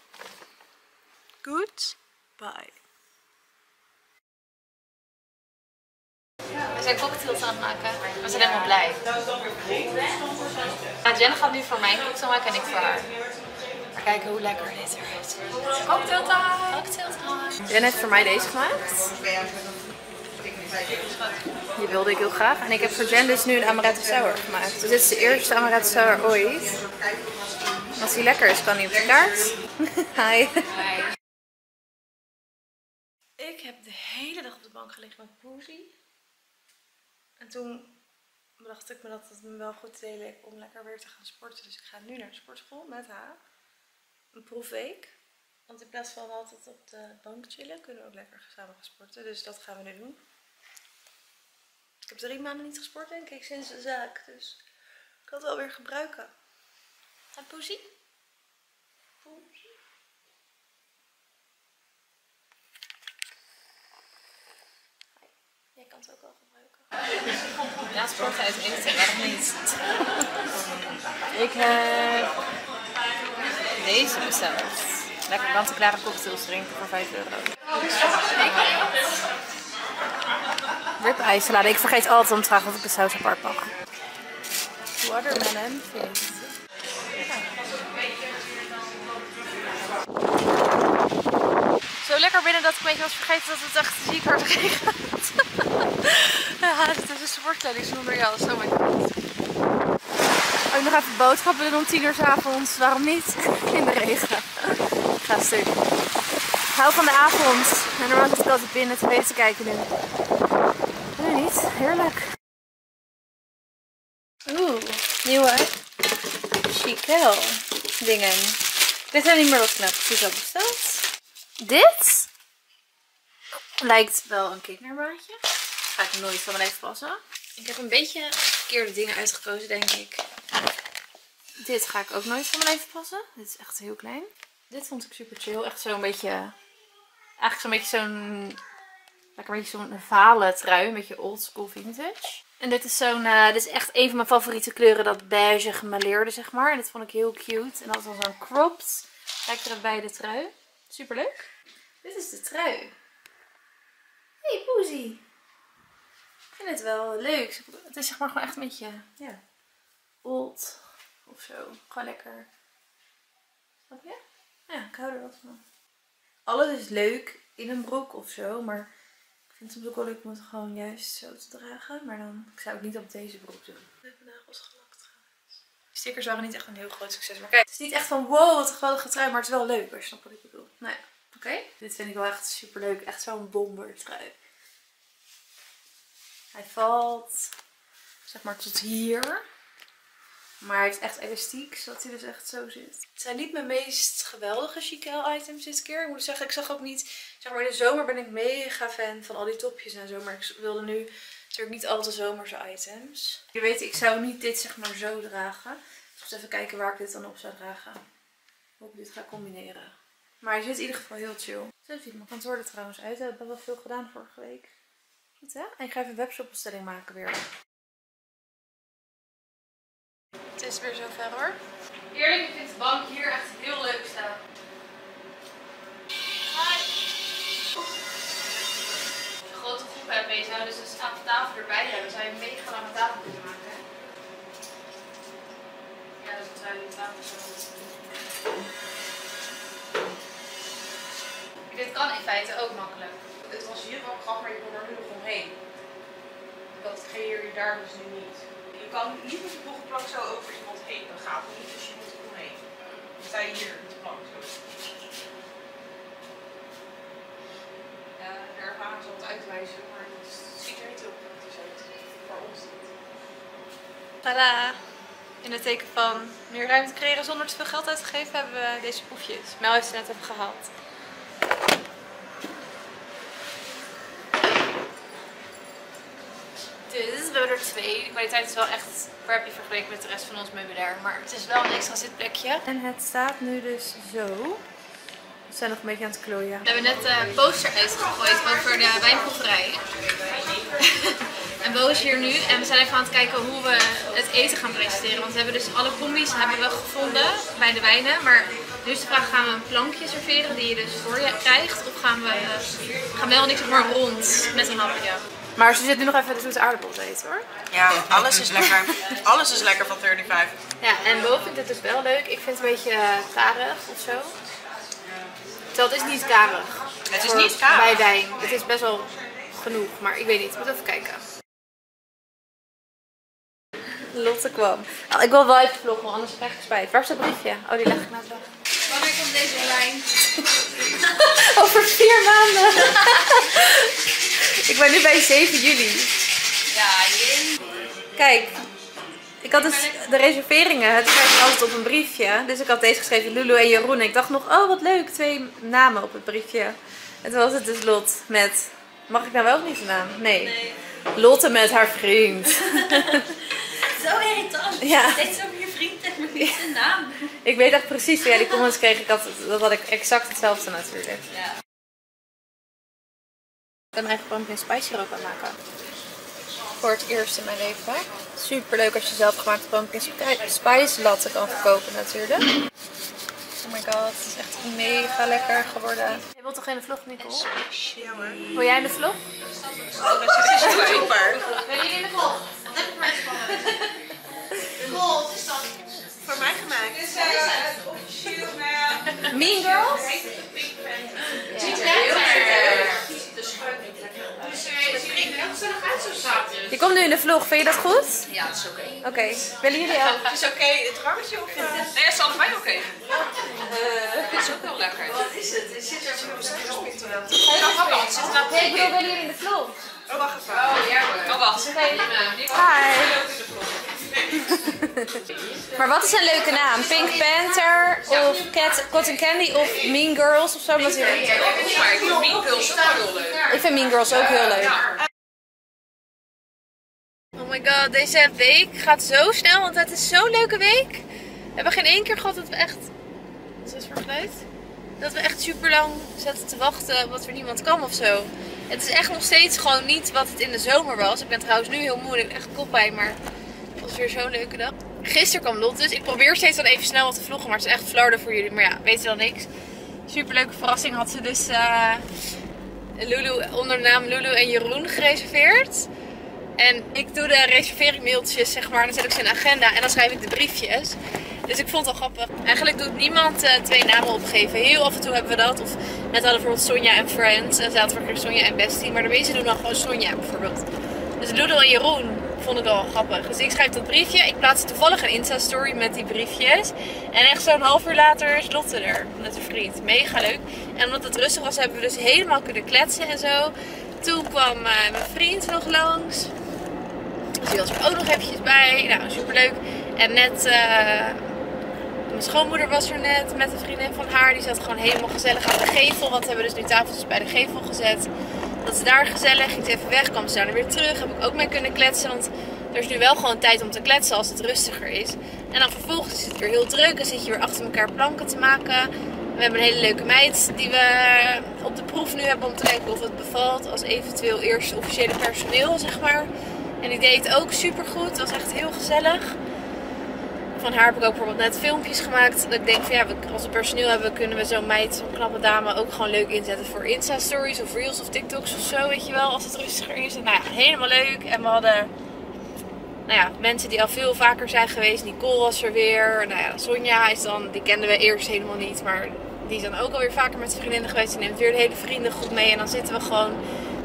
Good. Bye. We zijn cocktails aan het maken. We zijn helemaal blij. Jen gaat nu voor mij cocktail maken en ik voor haar. Maar kijken hoe lekker dit eruit ziet. Cocktail time! Jen heeft voor mij deze gemaakt. Die wilde ik heel graag. En ik heb voor Jen dus nu een amaretto sour gemaakt. Dus dit is de eerste amaretto sour ooit. Als die lekker is, kan die op de kaart. Hi. Ik heb de hele dag op de bank gelegen met Poesie. En toen bedacht ik me dat het me wel goed deed leek om lekker weer te gaan sporten. Dus ik ga nu naar de sportschool met haar. Een proefweek. Want in plaats van altijd op de bank chillen, kunnen we ook lekker samen gaan sporten. Dus dat gaan we nu doen. Ik heb 3 maanden niet gesport, denk ik, sinds de zaak. Dus ik kan het wel weer gebruiken. En Poesie? Poesie? Hi. Jij kan het ook al gebruiken. Ja, sporten uit eten, waarom niet? Ik heb deze besteld. Lekker kant-en-klare cocktails drinken voor €5. Ribeye salade. Ik vergeet altijd om te vragen of ik de saus apart pak. Watermelon vis. Zo lekker binnen dat ik een beetje was vergeten dat het echt ziek hard regent. Ja, het is een sportkleding zonder jas. Oh my god. Ook nog even boodschappen doen om 22:00 s'avonds. Waarom niet? In de regen. Ik ga stuk. Ik hou van de avond. En normaal zit ik altijd binnen tv te kijken nu. Nee, niet. Heerlijk. Oeh, nieuwe Chiquelle dingen. Dit zijn niet meer wat knap. Die is al besteld. Dit lijkt wel een kindermaatje. Ga ik nooit van mijn leven passen. Ik heb een beetje verkeerde dingen uitgekozen, denk ik. Dit ga ik ook nooit van mijn leven passen. Dit is echt heel klein. Dit vond ik super chill. Echt zo'n beetje... Eigenlijk zo'n beetje zo'n... Lekker een beetje zo'n vale trui. Een beetje old school vintage. En dit is zo'n... dit is echt een van mijn favoriete kleuren. Dat beige gemaleerde, zeg maar. En dit vond ik heel cute. En dat was zo'n cropped. Kijk er bij de trui. Super leuk. Dit is de trui. Hey Poesie. Ik vind het wel leuk. Het is zeg maar gewoon echt een beetje... Ja. Old. Of zo. Gewoon lekker. Snap je? Ja, ik hou er wel van. Alles is leuk in een broek of zo, maar ik vind het soms ook wel leuk om het gewoon juist zo te dragen. Maar dan ik zou het niet op deze broek doen. Ik heb mijn nagels gelakt trouwens. Stickers waren niet echt een heel groot succes. Maar kijk, het is niet echt van wow, wat een geweldige trui, maar het is wel leuk. Maar snap wat ik bedoel? Nou ja, oké. Dit vind ik wel echt super leuk. Echt zo'n bombertrui. Hij valt zeg maar tot hier. Maar het is echt elastiek, zodat hij dus echt zo zit. Het zijn niet mijn meest geweldige Chiquelle items dit keer. Ik moet zeggen, ik zag ook niet... Zeg maar, in de zomer ben ik mega fan van al die topjes en zo. Maar ik wilde nu natuurlijk niet al de zomerse items. Je weet, ik zou niet dit zeg maar zo dragen. Dus even kijken waar ik dit dan op zou dragen. Hoe ik dit ga combineren. Maar hij zit in ieder geval heel chill. Zo ziet mijn kantoor er trouwens uit. We hebben wel veel gedaan vorige week. Goed hè? En ik ga even een webshopbestelling maken weer. Het is weer zover hoor. Eerlijk, ik vind de bank hier echt heel leuk staan. Hi. Een grote groep hebben we zouden dus een aantal tafel erbij hebben. Dan zou je mega lange tafel kunnen maken. Hè? Ja, dus dan zou je de tafel zo doen. Dit kan in feite ook makkelijk. Het was hier wel grappig, maar je kon er nu nog omheen. Dat creëer je daar dus nu niet. Je kan niet met de boegenplank zo over iemand heen gaan, niet als je moet omheen. Dan sta je hier met de plank zo. Ja, de ervaring zal het uitwijzen, maar het ziet er niet heel praktisch uit. Voor ons niet. Tada! In het teken van meer ruimte creëren zonder te veel geld uit te geven, hebben we deze proefjes. Mel heeft ze net even gehaald. Dus we hebben er 2. De kwaliteit is wel echt crappy vergeleken met de rest van ons meubilair. Maar het is wel een extra zitplekje. En het staat nu dus zo. We zijn nog een beetje aan het klooien. We hebben net een poster uitgegooid over de wijnproeverij. En Bo is hier nu. En we zijn even aan het kijken hoe we het eten gaan presenteren. Want we hebben dus alle combi's hebben we gevonden bij de wijnen. Maar nu is de vraag, gaan we een plankje serveren die je dus voor je krijgt? Of gaan we wel niks maar rond met een hapje? Maar ze zit nu nog even de zoete aardappel te eten hoor. Ja, alles is lekker. Alles is lekker van 35. Ja, en Bo vindt het dus wel leuk. Ik vind het een beetje karig of zo. Terwijl het is niet karig. Het is niet karig. Bij wijn. Het is best wel genoeg. Maar ik weet niet, ik moet even kijken. Lotte kwam. Oh, ik wil wel even vloggen, anders krijg ik spijt. Waar is dat briefje? Oh, die leg ik naast weg. Wanneer komt deze online? Over 4 maanden. Ik ben nu bij 7 juli. Ja, je... Kijk. Ik had dus de reserveringen, het schrijf ik altijd op een briefje. Dus ik had deze geschreven, Lulu en Jeroen. En ik dacht nog, oh wat leuk, 2 namen op het briefje. En toen was het dus Lot met, mag ik nou wel of niet de naam? Nee. Lotte met haar vriend. Zo irritant. Ja. Steeds over je vriend en mijn vriend zijn naam. Ik weet echt precies, ja, die comments kreeg ik altijd, dat had ik exact hetzelfde natuurlijk. Ja. Ik ben eigenlijk gewoon een spicy rook aan maken. Voor het eerst in mijn leven. Super leuk als je zelf gemaakt pumpkin spice latte kan verkopen natuurlijk. Oh my god, het is echt mega lekker geworden. Je wilt toch in de vlog, Nicole? Ja hoor. Wil jij in de vlog? Oh, dat is super. Ben jullie in de vlog? Dat heb ik mij gespannen. De vlog is dan voor mij gemaakt. Dit is het officieel met... Mean Girls? Big fan. Je komt nu in de vlog, vind je dat goed? Ja, dat is oké. Oké, willen jullie ook? Het is oké, het drankje of? Nee, het is allebei oké. Het is ook wel lekker. Wat is het? Het zit er zo op. Ik bedoel, willen jullie in de vlog? Oh, wacht even. Oh, ja hoor. Oh, wacht. Hi. Maar wat is een leuke naam? Pink Panther of Cotton Candy of Mean Girls of zo? Mean Girls ook heel leuk. Ik vind Mean Girls ook heel leuk. Oh my god, deze week gaat zo snel, want het is zo'n leuke week. We hebben geen één keer gehad dat we echt... Wat is dat voor geluid? Dat we echt super lang zaten te wachten op wat er niemand kwam of zo. Het is echt nog steeds gewoon niet wat het in de zomer was. Ik ben trouwens nu heel moe, ik heb echt koppijn, maar het was weer zo'n leuke dag. Gisteren kwam Lot dus. Ik probeer steeds dan even snel wat te vloggen, maar het is echt flarden voor jullie. Maar ja, weten dan niks. Super leuke verrassing had ze dus Lulu, onder de naam Lulu en Jeroen gereserveerd. En ik doe de reserveringmailtjes, zeg maar, dan zet ik ze in de agenda en dan schrijf ik de briefjes. Dus ik vond het wel grappig. Eigenlijk doet niemand 2 namen opgeven. Heel af en toe hebben we dat. Of net hadden we bijvoorbeeld Sonja en Friends. En zaterdag weer Sonja en Bestie. Maar de meeste doen dan gewoon Sonja bijvoorbeeld. Dus Doodle en Jeroen vonden het wel grappig. Dus ik schrijf dat briefje. Ik plaats toevallig een Insta-story met die briefjes. En echt zo'n half uur later is Lotte er. Met een vriend. Mega leuk. En omdat het rustig was, hebben we dus helemaal kunnen kletsen en zo. Toen kwam mijn vriend nog langs. Dus die was er ook nog eventjes bij. Nou, superleuk. En net... Mijn schoonmoeder was er net met een vriendin van haar. Die zat gewoon helemaal gezellig aan de gevel. Want we hebben dus nu tafeltjes bij de gevel gezet. Dat ze daar gezellig iets even weg kwam. Ze zijn er weer terug. Heb ik ook mee kunnen kletsen. Want er is nu wel gewoon tijd om te kletsen als het rustiger is. En dan vervolgens is het weer heel druk. Dan zit je weer achter elkaar planken te maken. We hebben een hele leuke meid die we op de proef nu hebben om te kijken of het bevalt. Als eventueel eerste officiële personeel, zeg maar. En die deed het ook supergoed. Het was echt heel gezellig. Van haar heb ik ook bijvoorbeeld net filmpjes gemaakt. Dat ik denk van ja, als we personeel hebben, kunnen we zo'n meid, zo'n knappe dame ook gewoon leuk inzetten voor Insta-stories of Reels of TikToks of zo, weet je wel. Als het rustiger is. En nou ja, helemaal leuk. En we hadden, nou ja, mensen die al veel vaker zijn geweest. Nicole was er weer. Nou ja, Sonja is dan, die kenden we eerst helemaal niet. Maar die is dan ook alweer vaker met zijn vriendinnen geweest. Die neemt weer de hele vriendengroep mee. En dan zitten we gewoon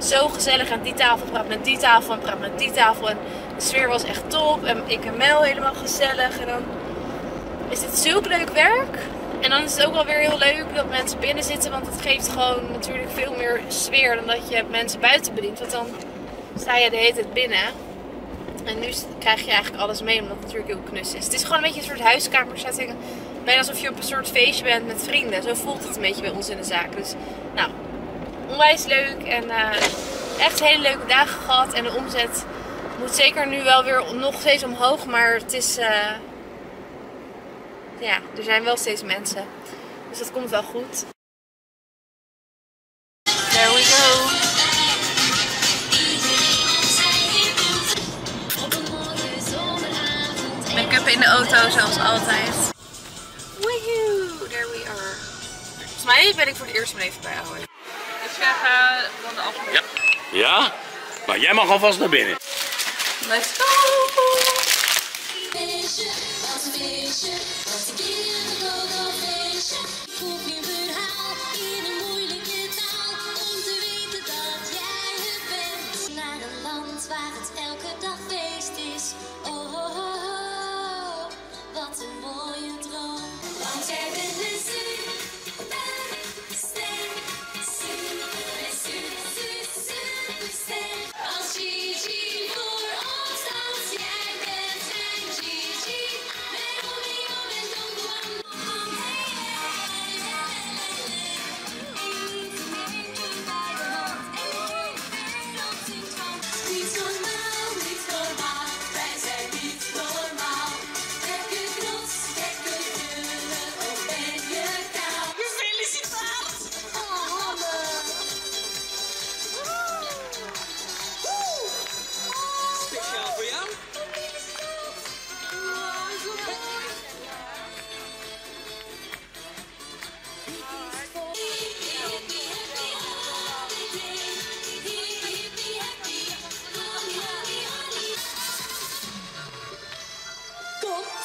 zo gezellig aan die tafel. Praat met die tafel en praat met die tafel. En de sfeer was echt top en ik en Mel helemaal gezellig en dan is dit zulk leuk werk. En dan is het ook wel weer heel leuk dat mensen binnen zitten, want het geeft gewoon natuurlijk veel meer sfeer dan dat je mensen buiten bedient. Want dan sta je de hele tijd binnen en nu krijg je eigenlijk alles mee, omdat het natuurlijk heel knus is. Het is gewoon een beetje een soort huiskamerzetting, bijna alsof je op een soort feestje bent met vrienden. Zo voelt het een beetje bij ons in de zaak. Dus nou, onwijs leuk en echt hele leuke dagen gehad en de omzet... moet zeker nu wel weer nog steeds omhoog, maar het is, ja, er zijn wel steeds mensen. Dus dat komt wel goed. There we go. Make-up in de auto, zoals altijd. Woehoe, there we are. Volgens mij ben ik voor het eerst mijn leven bij Ahoy. Dus jij gaat dan de afloop. Ja, maar jij mag alvast naar binnen. Let's go!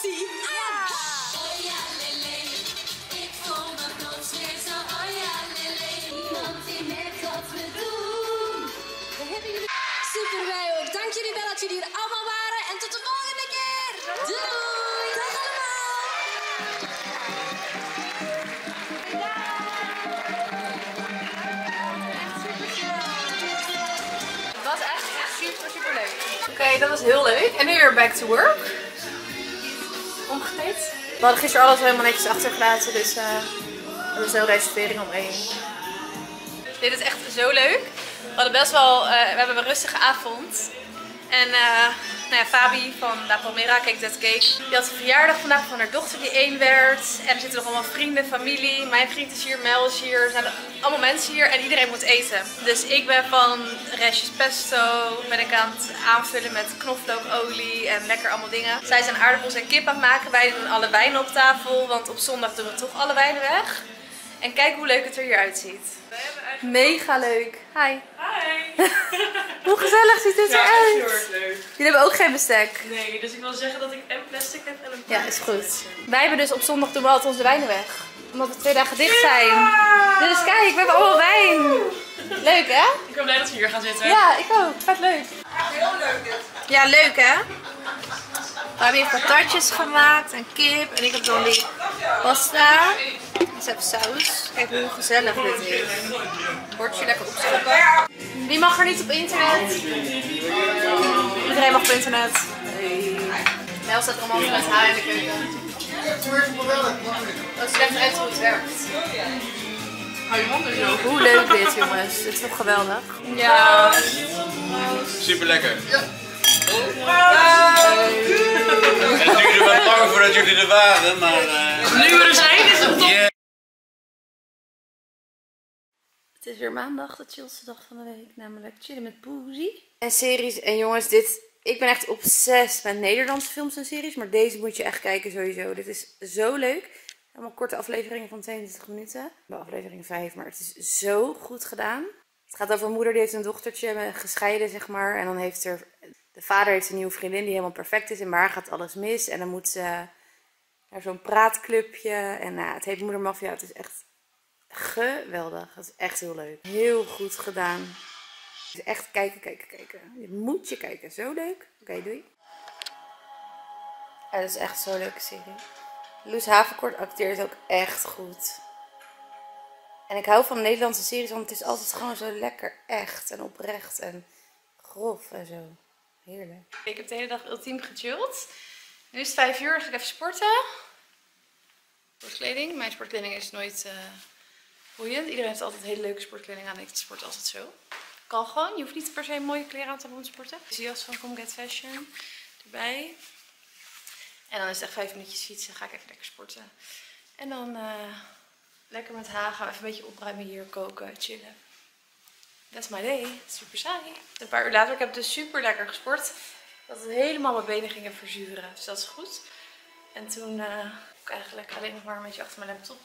komt ie aan! Ja. Oh ja, lele, ik voel me plots weer zo. Oh ja, lele, niemand die merkt wat we doen. We hebben jullie super wij ook. Dank jullie wel dat jullie hier allemaal waren en tot de volgende keer. Doei! Dag allemaal! Echt super chill. Het was echt super super leuk. Oké, dat was heel leuk. En nu weer back to work. Omgekleed. We hadden gisteren alles helemaal netjes achtergelaten, dus we hebben zo'n reservering om 1. Dit is echt zo leuk. We hadden best wel, we hebben een rustige avond. En nou ja, Fabi van La Palmera, kijk dat cake. Die had een verjaardag vandaag van haar dochter die 1 werd. En er zitten nog allemaal vrienden, familie. Mijn vriend is hier, Mel is hier. Er zijn allemaal mensen hier en iedereen moet eten. Dus ik ben van restjes pesto, ben ik aan het aanvullen met knoflookolie en lekker allemaal dingen. Zij zijn aardappels en kip aan het maken. Wij doen alle wijnen op tafel, want op zondag doen we toch alle wijnen weg. En kijk hoe leuk het er hier uitziet. Mega leuk. Hi. Hi. Hoe gezellig ziet dit eruit? Ja, heel erg leuk. Jullie hebben ook geen bestek? Nee, dus ik wil zeggen dat ik en plastic heb en een plastic. Ja, is goed. Wij hebben dus op zondag doen we altijd onze wijnen weg. Omdat we 2 dagen dicht zijn. Ja! Dus kijk, we hebben allemaal wijn. Leuk hè? Ik ben blij dat we hier gaan zitten. Ja, ik ook. Vet leuk. Heel leuk dit. Ja, leuk hè? We hebben hier patatjes gemaakt en kip en ik heb dan die pasta. Dus even saus. Kijk hoe gezellig dit is. Bordje lekker opschoppen. Wie mag er niet op internet? Iedereen mag op internet. Mel staat allemaal met haar in de keuken. Dat is slecht uit hoe het werkt. Hoe leuk dit jongens. Dit is toch geweldig? Ja. Super lekker. Het duurde wel lang voordat jullie er waren, maar... Nu we er zijn is het top! Yeah. Het is weer maandag, de chillste dag van de week, namelijk chillen met Boezie. En series, en jongens, dit... Ik ben echt obsessed met Nederlandse films en series, maar deze moet je echt kijken sowieso. Dit is zo leuk. Allemaal korte afleveringen van 22 minuten. Wel aflevering 5, maar het is zo goed gedaan. Het gaat over een moeder die heeft een dochtertje gescheiden, zeg maar, en dan heeft er... De vader heeft een nieuwe vriendin die helemaal perfect is en maar haar gaat alles mis. En dan moet ze naar zo'n praatclubje. En het heet Moeder Mafia. Het is echt geweldig. Het is echt heel leuk. Heel goed gedaan. Dus echt kijken, kijken, kijken. Je moet je kijken. Zo leuk. Oké, doei. Ja, dat is echt zo'n leuke serie. Loes Havenkort acteert ook echt goed. En ik hou van Nederlandse series, want het is altijd gewoon zo lekker echt en oprecht en grof en zo. Heerlijk. Ik heb de hele dag ultiem gechilled. Nu is het 5 uur, dan ga ik even sporten. Sportkleding. Mijn sportkleding is nooit boeiend. Iedereen heeft altijd hele leuke sportkleding aan. Ik sport altijd zo. Kan gewoon. Je hoeft niet per se mooie kleren aan te hebben om te sporten. Dus jas van Come Moi Fashion erbij. En dan is het echt 5 minuutjes fietsen. Ga ik even lekker sporten. En dan lekker met haar gaan we even een beetje opruimen hier, koken, chillen. That's my day. Super saai. Een paar uur later, ik heb dus super lekker gesport. Dat het helemaal mijn benen gingen verzuren. Dus dat is goed. En toen heb ik eigenlijk alleen nog maar een beetje achter mijn laptop.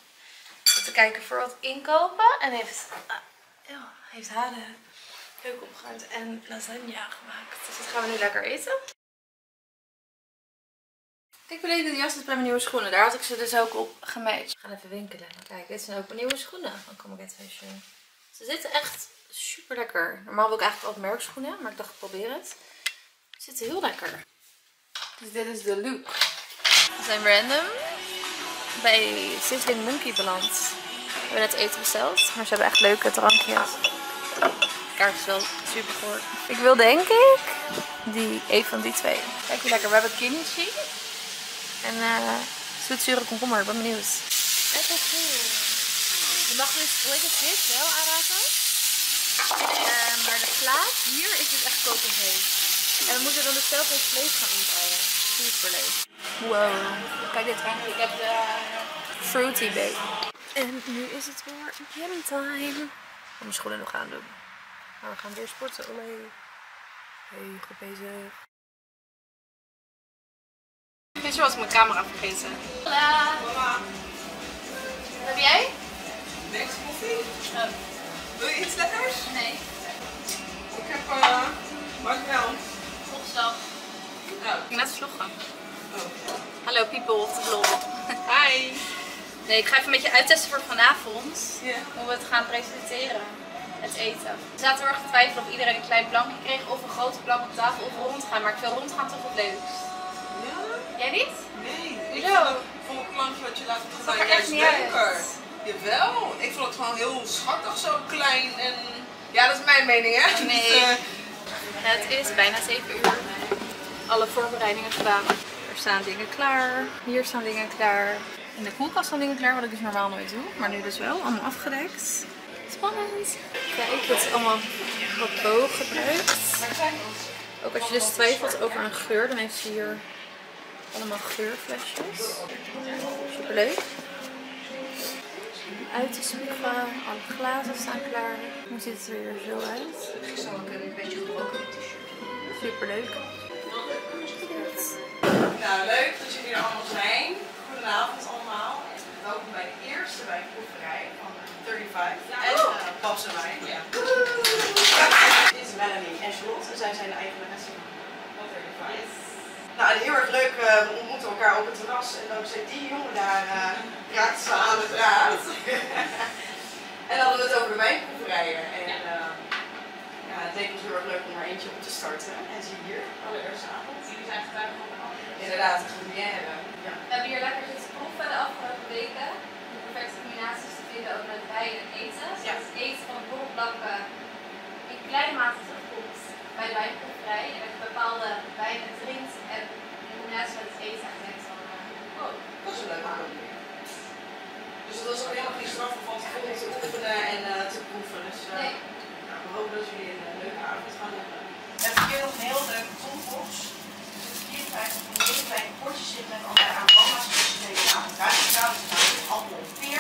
Om te kijken voor wat inkopen. En heeft haar de keuken opgeruimd en lasagne gemaakt. Dus dat gaan we nu lekker eten. Kijk hoe leuk de jas is bij mijn nieuwe schoenen. Daar had ik ze dus ook op gematcht. We gaan even winkelen. Kijk, dit zijn ook mijn nieuwe schoenen van Come Moi Fashion. Ze zitten echt... Super lekker. Normaal wil ik eigenlijk altijd merkschoenen, maar ik dacht ik probeer het. Het zit heel lekker. Dus dit is de look. We zijn random bij Sizzling Monkey beland. We hebben net eten besteld, maar ze hebben echt leuke drankjes. De kaart is wel super goed. Ik wil denk ik een van die 2. Kijk hoe lekker. We hebben kimchi en zoetzure komkommer. Ik ben benieuwd. Echt heel cool. Je mag dus dit wel aanraken. Maar de plaat hier is dus echt kokend heet. En we moeten dan dus zelf het vlees gaan inbouwen. Super leuk. Wow. Kijk dit aan. Ik heb de fruity bake. En nu is het weer yummy time. Ik ga mijn schoenen nog aandoen. Maar we gaan weer sporten. Olé. Hey, goed bezig. Dit was mijn camera vergeten. Hola. Mama. Wat heb jij? Niks koffie. Oh. Wil je iets lekkers? Nee. Ik heb makreel. Opslag. Oh. Ik heb net vloggen. Oh. Hallo people of the vlog. Hi. Nee, ik ga even een beetje uittesten voor vanavond. Yeah. Hoe we het gaan presenteren. Het eten. We zaten heel erg te twijfelen of iedereen een klein plankje kreeg of een grote plank op tafel of rondgaan. Maar ik vind rondgaan toch het leukst. Ja? Jij niet? Nee. Ik vond het plankje wat je laat gedaan juist leuker. Jawel. Ik vond het gewoon heel schattig zo klein en... Ja, dat is mijn mening hè? Nee. Het is bijna 7 uur. Alle voorbereidingen gedaan. Er staan dingen klaar. Hier staan dingen klaar. In de koelkast staan dingen klaar, wat ik dus normaal nooit doe. Maar nu dus wel. Allemaal afgedekt. Spannend. Kijk, dat is allemaal wat Bo gebruikt. Ook als je dus twijfelt over een geur, dan heeft ze hier allemaal geurflesjes. Superleuk. Uit te spugen, alle glazen staan klaar. Nu ziet het er weer zo uit. Superleuk. Nou, leuk dat jullie er allemaal zijn. Goedenavond allemaal. Welkom bij de eerste wijnproeverij van 35. En Babs en wijn. Ja. Dit is Melanie en Charlotte en zij zijn de eigenares van 35. Yes. Nou, en heel erg leuk. We ontmoeten elkaar op het terras en dankzij die jongen daar raakt ze aan de draad. En dan hadden we het over de wijnproeverijen. En ja, het leek ons heel erg leuk om er eentje op te starten. En zie hier, allereerste avond. Jullie zijn getuigen van de andere. Inderdaad, de première. Ja. We hebben hier lekker zitten proeven de afgelopen weken. De perfecte combinaties te vinden ook met wijn en eten. Dus ja. Het eten van borrelplanken in kleine mate terugkomt bij de wijnproeverij. En dat je bepaalde wijnen drinkt en in combinatie met het eten echt denkt van, oh, dat is een leuk avond. Dus dat was ook helemaal geen straf om van tevoren te oefenen en te proeven. Dus, nee. Nou, we hopen dat jullie een leuke avond gaan hebben. We hebben hier nog een heel leuke tombox. Er zitten 54 van deze kleine potjes in met allerlei aroma's. Dus je neemt aan elkaar. Appel en peer.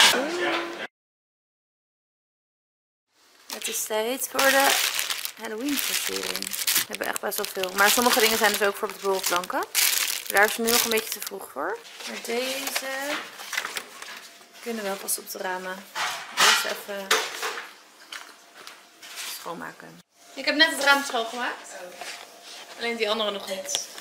Het is tijd voor de Halloween versiering. We hebben echt best wel veel. Maar sommige dingen zijn dus ook voor de borrelplanken. Daar is het nu nog een beetje te vroeg voor. Maar deze kunnen we wel pas op de ramen. Dus even schoonmaken. Ik heb net het raam schoongemaakt. Alleen die andere nog niet.